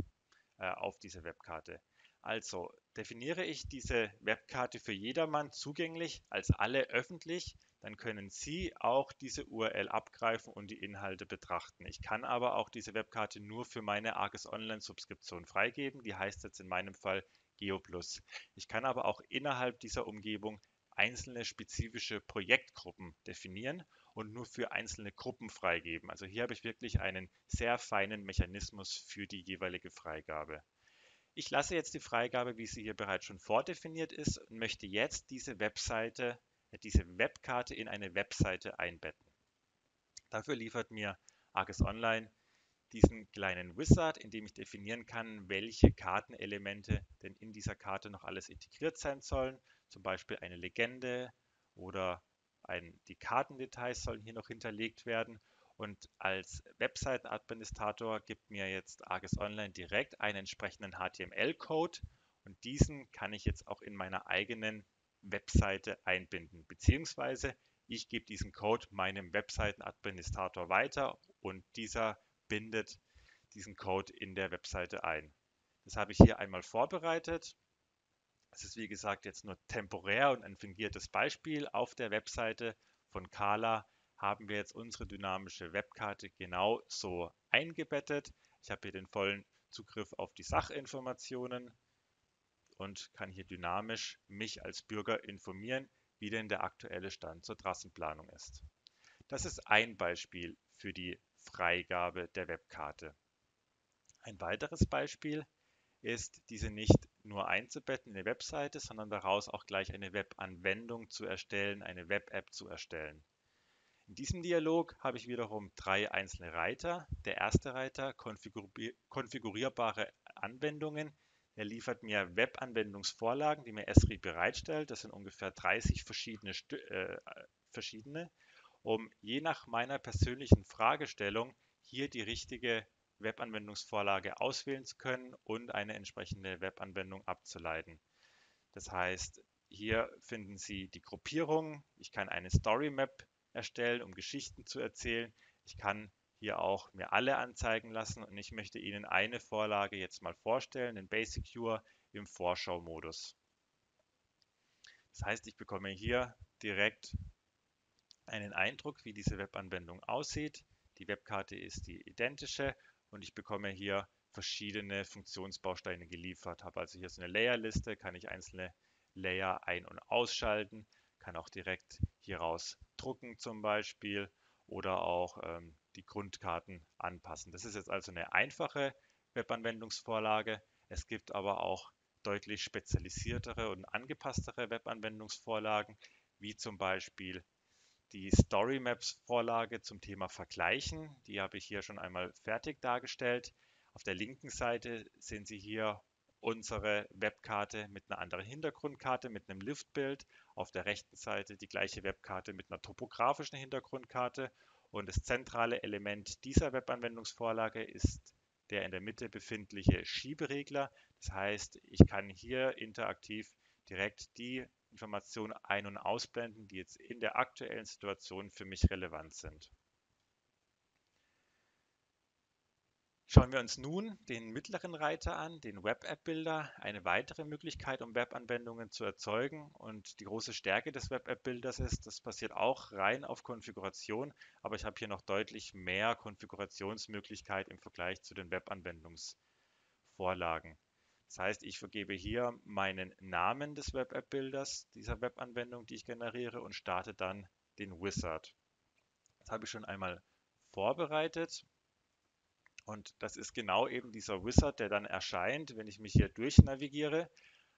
auf diese Webkarte. Also definiere ich diese Webkarte für jedermann zugänglich, als alle öffentlich, dann können Sie auch diese URL abgreifen und die Inhalte betrachten. Ich kann aber auch diese Webkarte nur für meine ArcGIS Online-Subskription freigeben. Die heißt jetzt in meinem Fall GeoPlus. Ich kann aber auch innerhalb dieser Umgebung einzelne spezifische Projektgruppen definieren und nur für einzelne Gruppen freigeben. Also hier habe ich wirklich einen sehr feinen Mechanismus für die jeweilige Freigabe. Ich lasse jetzt die Freigabe, wie sie hier bereits schon vordefiniert ist, und möchte jetzt diese Webkarte in eine Webseite einbetten. Dafür liefert mir ArcGIS Online diesen kleinen Wizard, in dem ich definieren kann, welche Kartenelemente denn in dieser Karte noch alles integriert sein sollen. Zum Beispiel eine Legende oder die Kartendetails sollen hier noch hinterlegt werden. Und als Webseitenadministrator gibt mir jetzt ArcGIS Online direkt einen entsprechenden HTML-Code und diesen kann ich jetzt auch in meiner eigenen Webseite einbinden, beziehungsweise ich gebe diesen Code meinem Webseitenadministrator weiter und dieser bindet diesen Code in der Webseite ein. Das habe ich hier einmal vorbereitet. Es ist wie gesagt jetzt nur temporär und ein fingiertes Beispiel. Auf der Webseite von Kahla haben wir jetzt unsere dynamische Webkarte genau so eingebettet. Ich habe hier den vollen Zugriff auf die Sachinformationen und kann hier dynamisch mich als Bürger informieren, wie denn der aktuelle Stand zur Trassenplanung ist. Das ist ein Beispiel für die Freigabe der Webkarte. Ein weiteres Beispiel ist, diese nicht nur einzubetten in eine Webseite, sondern daraus auch gleich eine Webanwendung zu erstellen, eine Web-App zu erstellen. In diesem Dialog habe ich wiederum drei einzelne Reiter. Der erste Reiter, konfigurierbare Anwendungen, er liefert mir Web-Anwendungsvorlagen, die mir Esri bereitstellt. Das sind ungefähr 30 verschiedene, um je nach meiner persönlichen Fragestellung hier die richtige Web-Anwendungsvorlage auswählen zu können und eine entsprechende Web-Anwendung abzuleiten. Das heißt, hier finden Sie die Gruppierung. Ich kann eine Story-Map erstellen, um Geschichten zu erzählen. Ich kann hier auch mir alle anzeigen lassen und ich möchte Ihnen eine Vorlage jetzt mal vorstellen, den Basic Viewer im Vorschau-Modus. Das heißt, ich bekomme hier direkt einen Eindruck, wie diese Webanwendung aussieht. Die Webkarte ist die identische und ich bekomme hier verschiedene Funktionsbausteine geliefert. Habe also hier so eine Layerliste, kann ich einzelne Layer ein- und ausschalten, kann auch direkt hieraus drucken zum Beispiel oder auch die Grundkarten anpassen. Das ist jetzt also eine einfache Webanwendungsvorlage. Es gibt aber auch deutlich spezialisiertere und angepasstere Webanwendungsvorlagen, wie zum Beispiel die Storymaps-Vorlage zum Thema Vergleichen. Die habe ich hier schon einmal fertig dargestellt. Auf der linken Seite sehen Sie hier unsere Webkarte mit einer anderen Hintergrundkarte, mit einem Liftbild. Auf der rechten Seite die gleiche Webkarte mit einer topografischen Hintergrundkarte. Und das zentrale Element dieser Webanwendungsvorlage ist der in der Mitte befindliche Schieberegler. Das heißt, ich kann hier interaktiv direkt die Informationen ein- und ausblenden, die jetzt in der aktuellen Situation für mich relevant sind. Schauen wir uns nun den mittleren Reiter an, den Web-App-Builder, eine weitere Möglichkeit, um Webanwendungen zu erzeugen. Und die große Stärke des Web-App-Builders ist, das passiert auch rein auf Konfiguration, aber ich habe hier noch deutlich mehr Konfigurationsmöglichkeit im Vergleich zu den Webanwendungsvorlagen. Das heißt, ich vergebe hier meinen Namen des Web-App-Builders, dieser Webanwendung, die ich generiere, und starte dann den Wizard. Das habe ich schon einmal vorbereitet. Und das ist genau eben dieser Wizard, der dann erscheint, wenn ich mich hier durchnavigiere.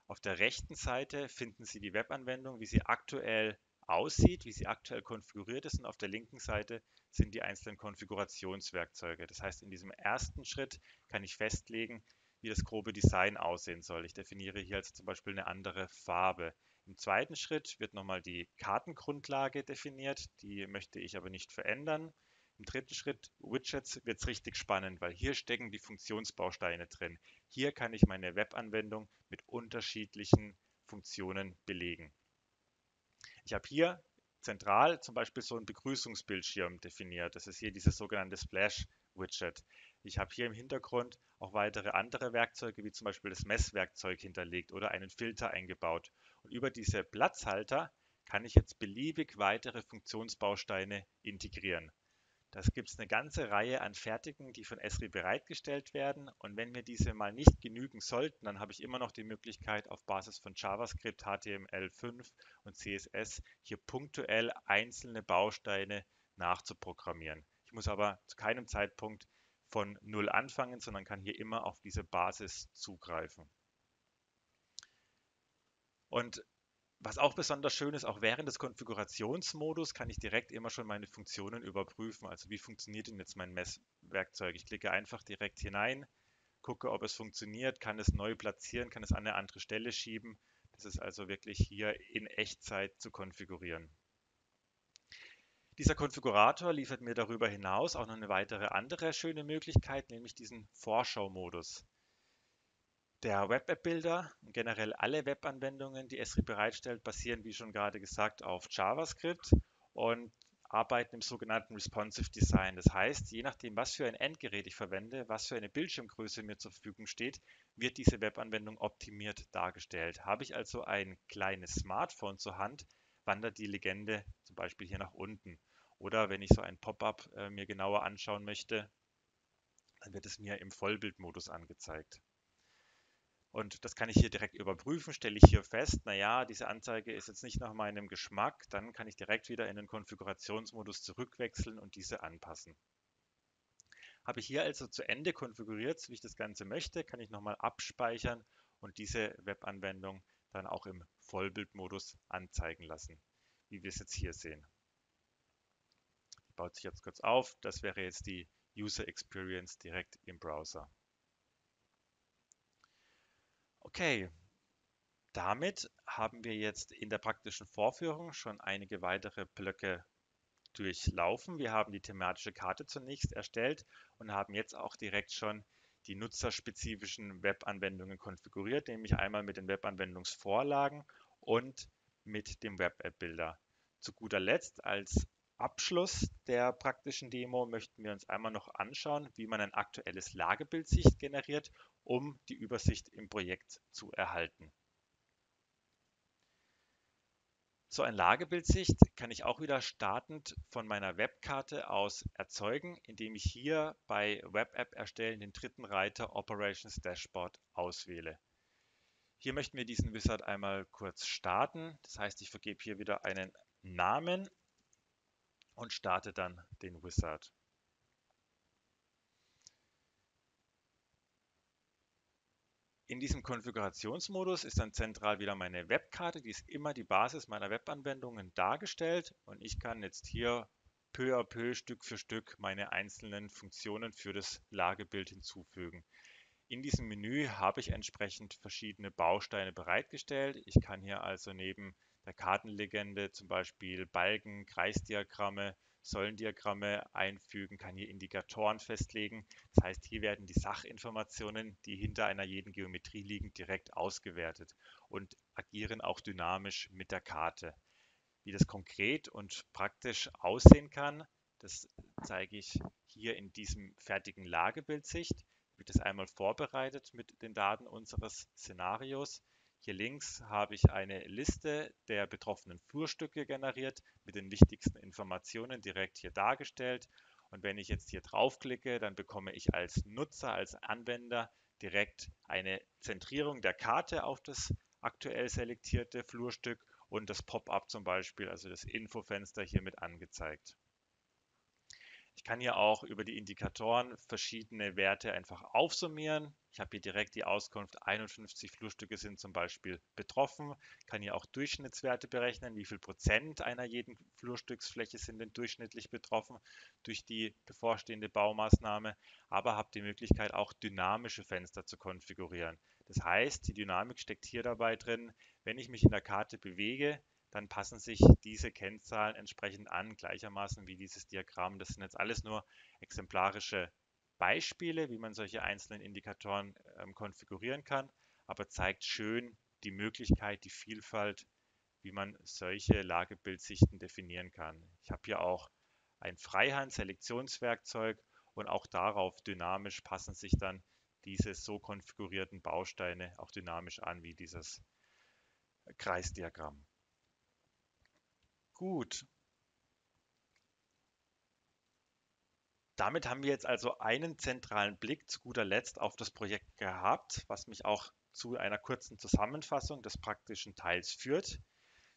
Auf der rechten Seite finden Sie die Webanwendung, wie sie aktuell aussieht, wie sie aktuell konfiguriert ist. Und auf der linken Seite sind die einzelnen Konfigurationswerkzeuge. Das heißt, in diesem ersten Schritt kann ich festlegen, wie das grobe Design aussehen soll. Ich definiere hier jetzt zum Beispiel eine andere Farbe. Im zweiten Schritt wird nochmal die Kartengrundlage definiert. Die möchte ich aber nicht verändern. Im dritten Schritt, Widgets, wird es richtig spannend, weil hier stecken die Funktionsbausteine drin. Hier kann ich meine Webanwendung mit unterschiedlichen Funktionen belegen. Ich habe hier zentral zum Beispiel so einen Begrüßungsbildschirm definiert. Das ist hier dieses sogenannte Splash-Widget. Ich habe hier im Hintergrund auch weitere andere Werkzeuge, wie zum Beispiel das Messwerkzeug hinterlegt oder einen Filter eingebaut. Und über diese Platzhalter kann ich jetzt beliebig weitere Funktionsbausteine integrieren. Das gibt es eine ganze Reihe an Fertigen, die von Esri bereitgestellt werden. Und wenn mir diese mal nicht genügen sollten, dann habe ich immer noch die Möglichkeit, auf Basis von JavaScript, HTML5 und CSS hier punktuell einzelne Bausteine nachzuprogrammieren. Ich muss aber zu keinem Zeitpunkt von Null anfangen, sondern kann hier immer auf diese Basis zugreifen. Und was auch besonders schön ist, auch während des Konfigurationsmodus kann ich direkt immer schon meine Funktionen überprüfen. Also wie funktioniert denn jetzt mein Messwerkzeug? Ich klicke einfach direkt hinein, gucke, ob es funktioniert, kann es neu platzieren, kann es an eine andere Stelle schieben. Das ist also wirklich hier in Echtzeit zu konfigurieren. Dieser Konfigurator liefert mir darüber hinaus auch noch eine weitere andere schöne Möglichkeit, nämlich diesen Vorschau-Modus. Der Web-App-Builder und generell alle Webanwendungen, die Esri bereitstellt, basieren, wie schon gerade gesagt, auf JavaScript und arbeiten im sogenannten Responsive Design. Das heißt, je nachdem, was für ein Endgerät ich verwende, was für eine Bildschirmgröße mir zur Verfügung steht, wird diese Webanwendung optimiert dargestellt. Habe ich also ein kleines Smartphone zur Hand, wandert die Legende zum Beispiel hier nach unten. Oder wenn ich so ein Pop-up mir genauer anschauen möchte, dann wird es mir im Vollbildmodus angezeigt. Und das kann ich hier direkt überprüfen, stelle ich hier fest, naja, diese Anzeige ist jetzt nicht nach meinem Geschmack, dann kann ich direkt wieder in den Konfigurationsmodus zurückwechseln und diese anpassen. Habe ich hier also zu Ende konfiguriert, so wie ich das Ganze möchte, kann ich nochmal abspeichern und diese Webanwendung dann auch im Vollbildmodus anzeigen lassen, wie wir es jetzt hier sehen. Die baut sich jetzt kurz auf, das wäre jetzt die User Experience direkt im Browser. Okay, damit haben wir jetzt in der praktischen Vorführung schon einige weitere Blöcke durchlaufen. Wir haben die thematische Karte zunächst erstellt und haben jetzt auch direkt schon die nutzerspezifischen Webanwendungen konfiguriert, nämlich einmal mit den Webanwendungsvorlagen und mit dem Web-App-Builder. Zu guter Letzt als Abschluss der praktischen Demo möchten wir uns einmal noch anschauen, wie man ein aktuelles Lagebild sich generiert, um die Übersicht im Projekt zu erhalten. So ein Lagebildsicht kann ich auch wieder startend von meiner Webkarte aus erzeugen, indem ich hier bei Web-App erstellen den dritten Reiter Operations Dashboard auswähle. Hier möchten wir diesen Wizard einmal kurz starten. Das heißt, ich vergebe hier wieder einen Namen und starte dann den Wizard. In diesem Konfigurationsmodus ist dann zentral wieder meine Webkarte, die ist immer die Basis meiner Webanwendungen dargestellt, und ich kann jetzt hier peu à peu, Stück für Stück meine einzelnen Funktionen für das Lagebild hinzufügen. In diesem Menü habe ich entsprechend verschiedene Bausteine bereitgestellt. Ich kann hier also neben der Kartenlegende zum Beispiel Balken, Kreisdiagramme, Säulendiagramme einfügen, kann hier Indikatoren festlegen. Das heißt, hier werden die Sachinformationen, die hinter einer jeden Geometrie liegen, direkt ausgewertet und agieren auch dynamisch mit der Karte. Wie das konkret und praktisch aussehen kann, das zeige ich hier in diesem fertigen Lagebildsicht. Wird es einmal vorbereitet mit den Daten unseres Szenarios. Hier links habe ich eine Liste der betroffenen Flurstücke generiert, mit den wichtigsten Informationen direkt hier dargestellt. Und wenn ich jetzt hier draufklicke, dann bekomme ich als Nutzer, als Anwender direkt eine Zentrierung der Karte auf das aktuell selektierte Flurstück und das Pop-up zum Beispiel, also das Infofenster, hier mit angezeigt. Ich kann hier auch über die Indikatoren verschiedene Werte einfach aufsummieren. Ich habe hier direkt die Auskunft, 51 Flurstücke sind zum Beispiel betroffen. Ich kann hier auch Durchschnittswerte berechnen, wie viel % einer jeden Flurstücksfläche sind denn durchschnittlich betroffen durch die bevorstehende Baumaßnahme. Aber habe die Möglichkeit, auch dynamische Fenster zu konfigurieren. Das heißt, die Dynamik steckt hier dabei drin, wenn ich mich in der Karte bewege, dann passen sich diese Kennzahlen entsprechend an, gleichermaßen wie dieses Diagramm. Das sind jetzt alles nur exemplarische Beispiele, wie man solche einzelnen Indikatoren konfigurieren kann, aber zeigt schön die Möglichkeit, die Vielfalt, wie man solche Lagebildsichten definieren kann. Ich habe hier auch ein Freihand-Selektionswerkzeug und auch darauf dynamisch passen sich dann diese so konfigurierten Bausteine auch dynamisch an, wie dieses Kreisdiagramm. Gut. Damit haben wir jetzt also einen zentralen Blick zu guter Letzt auf das Projekt gehabt, was mich auch zu einer kurzen Zusammenfassung des praktischen Teils führt.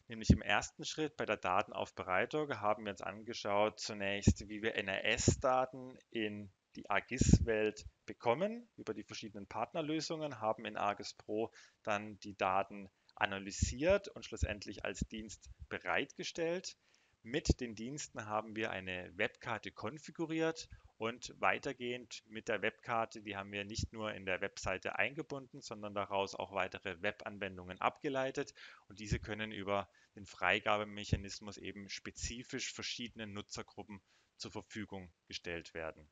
Nämlich im ersten Schritt bei der Datenaufbereitung haben wir uns angeschaut zunächst, wie wir NRS-Daten in die ArcGIS-Welt bekommen. Über die verschiedenen Partnerlösungen haben in ArcGIS Pro dann die Daten analysiert und schlussendlich als Dienst bereitgestellt. Mit den Diensten haben wir eine Webkarte konfiguriert und weitergehend mit der Webkarte, die haben wir nicht nur in der Webseite eingebunden, sondern daraus auch weitere Webanwendungen abgeleitet, und diese können über den Freigabemechanismus eben spezifisch verschiedenen Nutzergruppen zur Verfügung gestellt werden.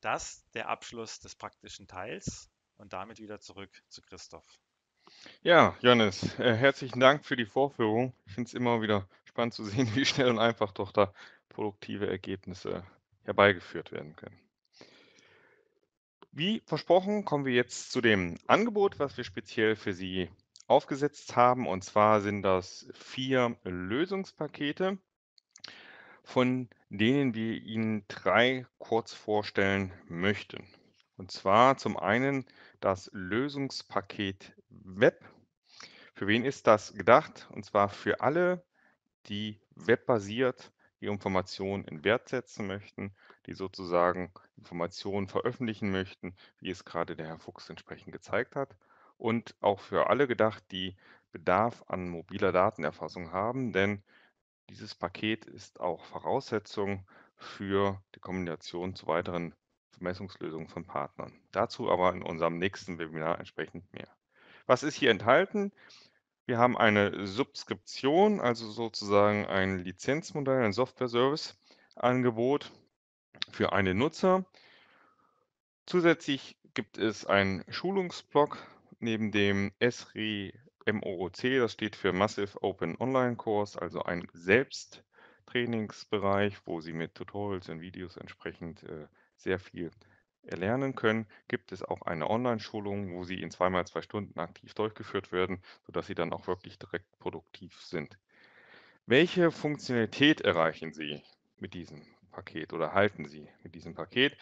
Das ist der Abschluss des praktischen Teils und damit wieder zurück zu Christoph. Ja, Johannes, herzlichen Dank für die Vorführung. Ich finde es immer wieder spannend zu sehen, wie schnell und einfach doch da produktive Ergebnisse herbeigeführt werden können. Wie versprochen, kommen wir jetzt zu dem Angebot, was wir speziell für Sie aufgesetzt haben. Und zwar sind das 4 Lösungspakete, von denen wir Ihnen 3 kurz vorstellen möchten. Und zwar zum einen das Lösungspaket Web. Für wen ist das gedacht? Und zwar für alle, die webbasiert ihre Informationen in Wert setzen möchten, die sozusagen Informationen veröffentlichen möchten, wie es gerade der Herr Fuchs entsprechend gezeigt hat. Und auch für alle gedacht, die Bedarf an mobiler Datenerfassung haben, denn dieses Paket ist auch Voraussetzung für die Kombination zu weiteren Vermessungslösungen von Partnern. Dazu aber in unserem nächsten Webinar entsprechend mehr. Was ist hier enthalten? Wir haben eine Subskription, also sozusagen ein Lizenzmodell, ein Software-Service-Angebot für einen Nutzer. Zusätzlich gibt es einen Schulungsblock neben dem ESRI MOOC, das steht für Massive Open Online Course, also ein Selbsttrainingsbereich, wo Sie mit Tutorials und Videos entsprechend sehr viel erlernen können. Gibt es auch eine Online-Schulung, wo Sie in 2x2 Stunden aktiv durchgeführt werden, sodass Sie dann auch wirklich direkt produktiv sind. Welche Funktionalität erreichen Sie mit diesem Paket oder halten Sie mit diesem Paket?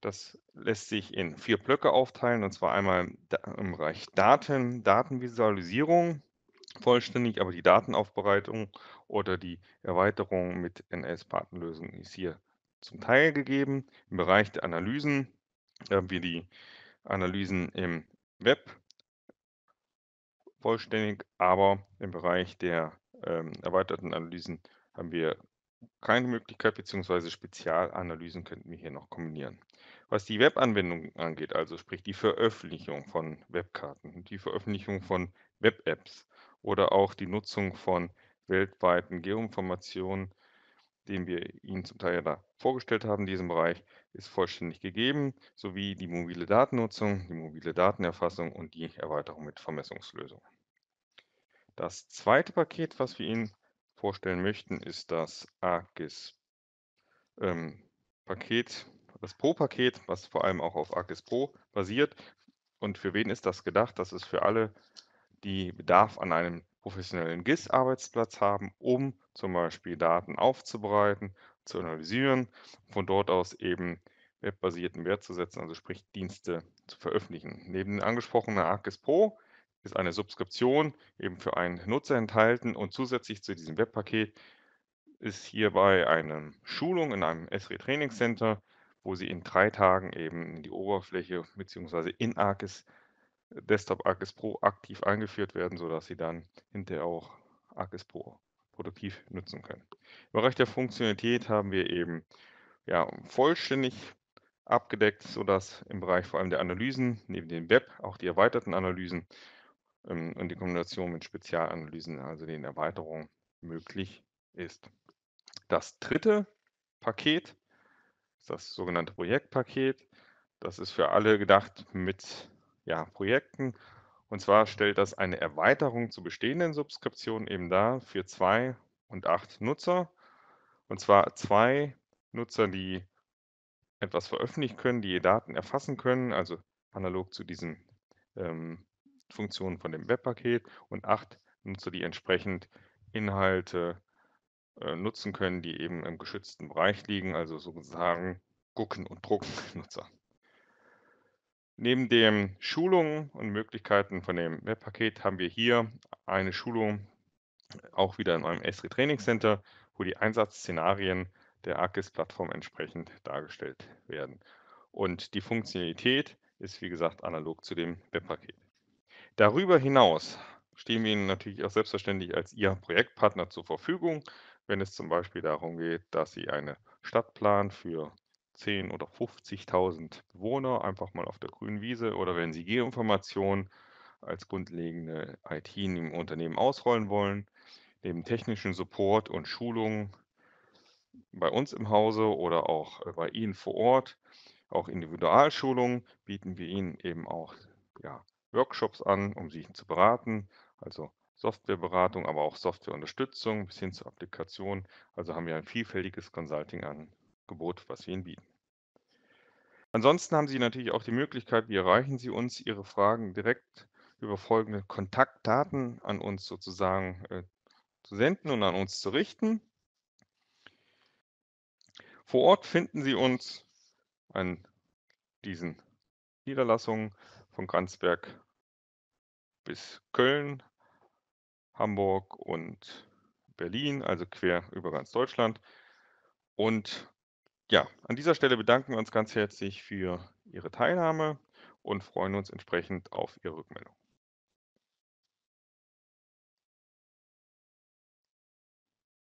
Das lässt sich in 4 Blöcke aufteilen, und zwar einmal im Bereich Daten, Datenvisualisierung, vollständig, aber die Datenaufbereitung oder die Erweiterung mit NS-Partnerlösung ist hier zum Teil gegeben. Im Bereich der Analysen haben wir die Analysen im Web vollständig, aber im Bereich der erweiterten Analysen haben wir keine Möglichkeit, beziehungsweise Spezialanalysen könnten wir hier noch kombinieren. Was die Web-Anwendung angeht, also sprich die Veröffentlichung von Webkarten, die Veröffentlichung von Web-Apps oder auch die Nutzung von weltweiten Geoinformationen, den wir Ihnen zum Teil da vorgestellt haben, in diesem Bereich ist vollständig gegeben, sowie die mobile Datennutzung, die mobile Datenerfassung und die Erweiterung mit Vermessungslösungen. Das zweite Paket, was wir Ihnen vorstellen möchten, ist das ArcGIS-Paket, das Pro-Paket, was vor allem auch auf ArcGIS Pro basiert. Und für wen ist das gedacht? Das ist für alle, die Bedarf an einem professionellen GIS-Arbeitsplatz haben, um zum Beispiel Daten aufzubereiten, zu analysieren, von dort aus eben webbasierten Wert zu setzen, also sprich Dienste zu veröffentlichen. Neben dem angesprochenen ArcGIS Pro ist eine Subskription eben für einen Nutzer enthalten und zusätzlich zu diesem Webpaket ist hierbei eine Schulung in einem Esri Training Center, wo Sie in 3 Tagen eben in die Oberfläche bzw. in ArcGIS Desktop ArcGIS Pro aktiv eingeführt werden, sodass Sie dann hinterher auch ArcGIS Pro produktiv nutzen können. Im Bereich der Funktionalität haben wir eben ja, vollständig abgedeckt, sodass im Bereich vor allem der Analysen, neben dem Web, auch die erweiterten Analysen und die Kombination mit Spezialanalysen, also den Erweiterungen, möglich ist. Das dritte Paket ist das sogenannte Projektpaket. Das ist für alle gedacht mit Projekten. Und zwar stellt das eine Erweiterung zu bestehenden Subskriptionen eben dar für 2 und 8 Nutzer. Und zwar 2 Nutzer, die etwas veröffentlichen können, die Daten erfassen können, also analog zu diesen Funktionen von dem Webpaket, und 8 Nutzer, die entsprechend Inhalte nutzen können, die eben im geschützten Bereich liegen, also sozusagen gucken und drucken Nutzer. Neben den Schulungen und Möglichkeiten von dem Webpaket haben wir hier eine Schulung auch wieder in einem Esri Training Center, wo die Einsatzszenarien der ArcGIS-Plattform entsprechend dargestellt werden. Und die Funktionalität ist, wie gesagt, analog zu dem Webpaket. Darüber hinaus stehen wir Ihnen natürlich auch selbstverständlich als Ihr Projektpartner zur Verfügung, wenn es zum Beispiel darum geht, dass Sie eine Stadt planen für 10.000 oder 50.000 Bewohner, einfach mal auf der grünen Wiese, oder wenn Sie Geoinformationen als grundlegende IT in Ihrem Unternehmen ausrollen wollen, neben technischen Support und Schulungen bei uns im Hause oder auch bei Ihnen vor Ort, auch Individualschulungen, bieten wir Ihnen eben auch Workshops an, um Sie zu beraten, also Softwareberatung, aber auch Softwareunterstützung bis hin zur Applikation. Also haben wir ein vielfältiges Consulting-Angebot, was wir Ihnen bieten. Ansonsten haben Sie natürlich auch die Möglichkeit, wie erreichen Sie uns, Ihre Fragen direkt über folgende Kontaktdaten an uns sozusagen zu senden und an uns zu richten. Vor Ort finden Sie uns an diesen Niederlassungen von Kranzberg bis Köln, Hamburg und Berlin, also quer über ganz Deutschland. Und ja, an dieser Stelle bedanken wir uns ganz herzlich für Ihre Teilnahme und freuen uns entsprechend auf Ihre Rückmeldung.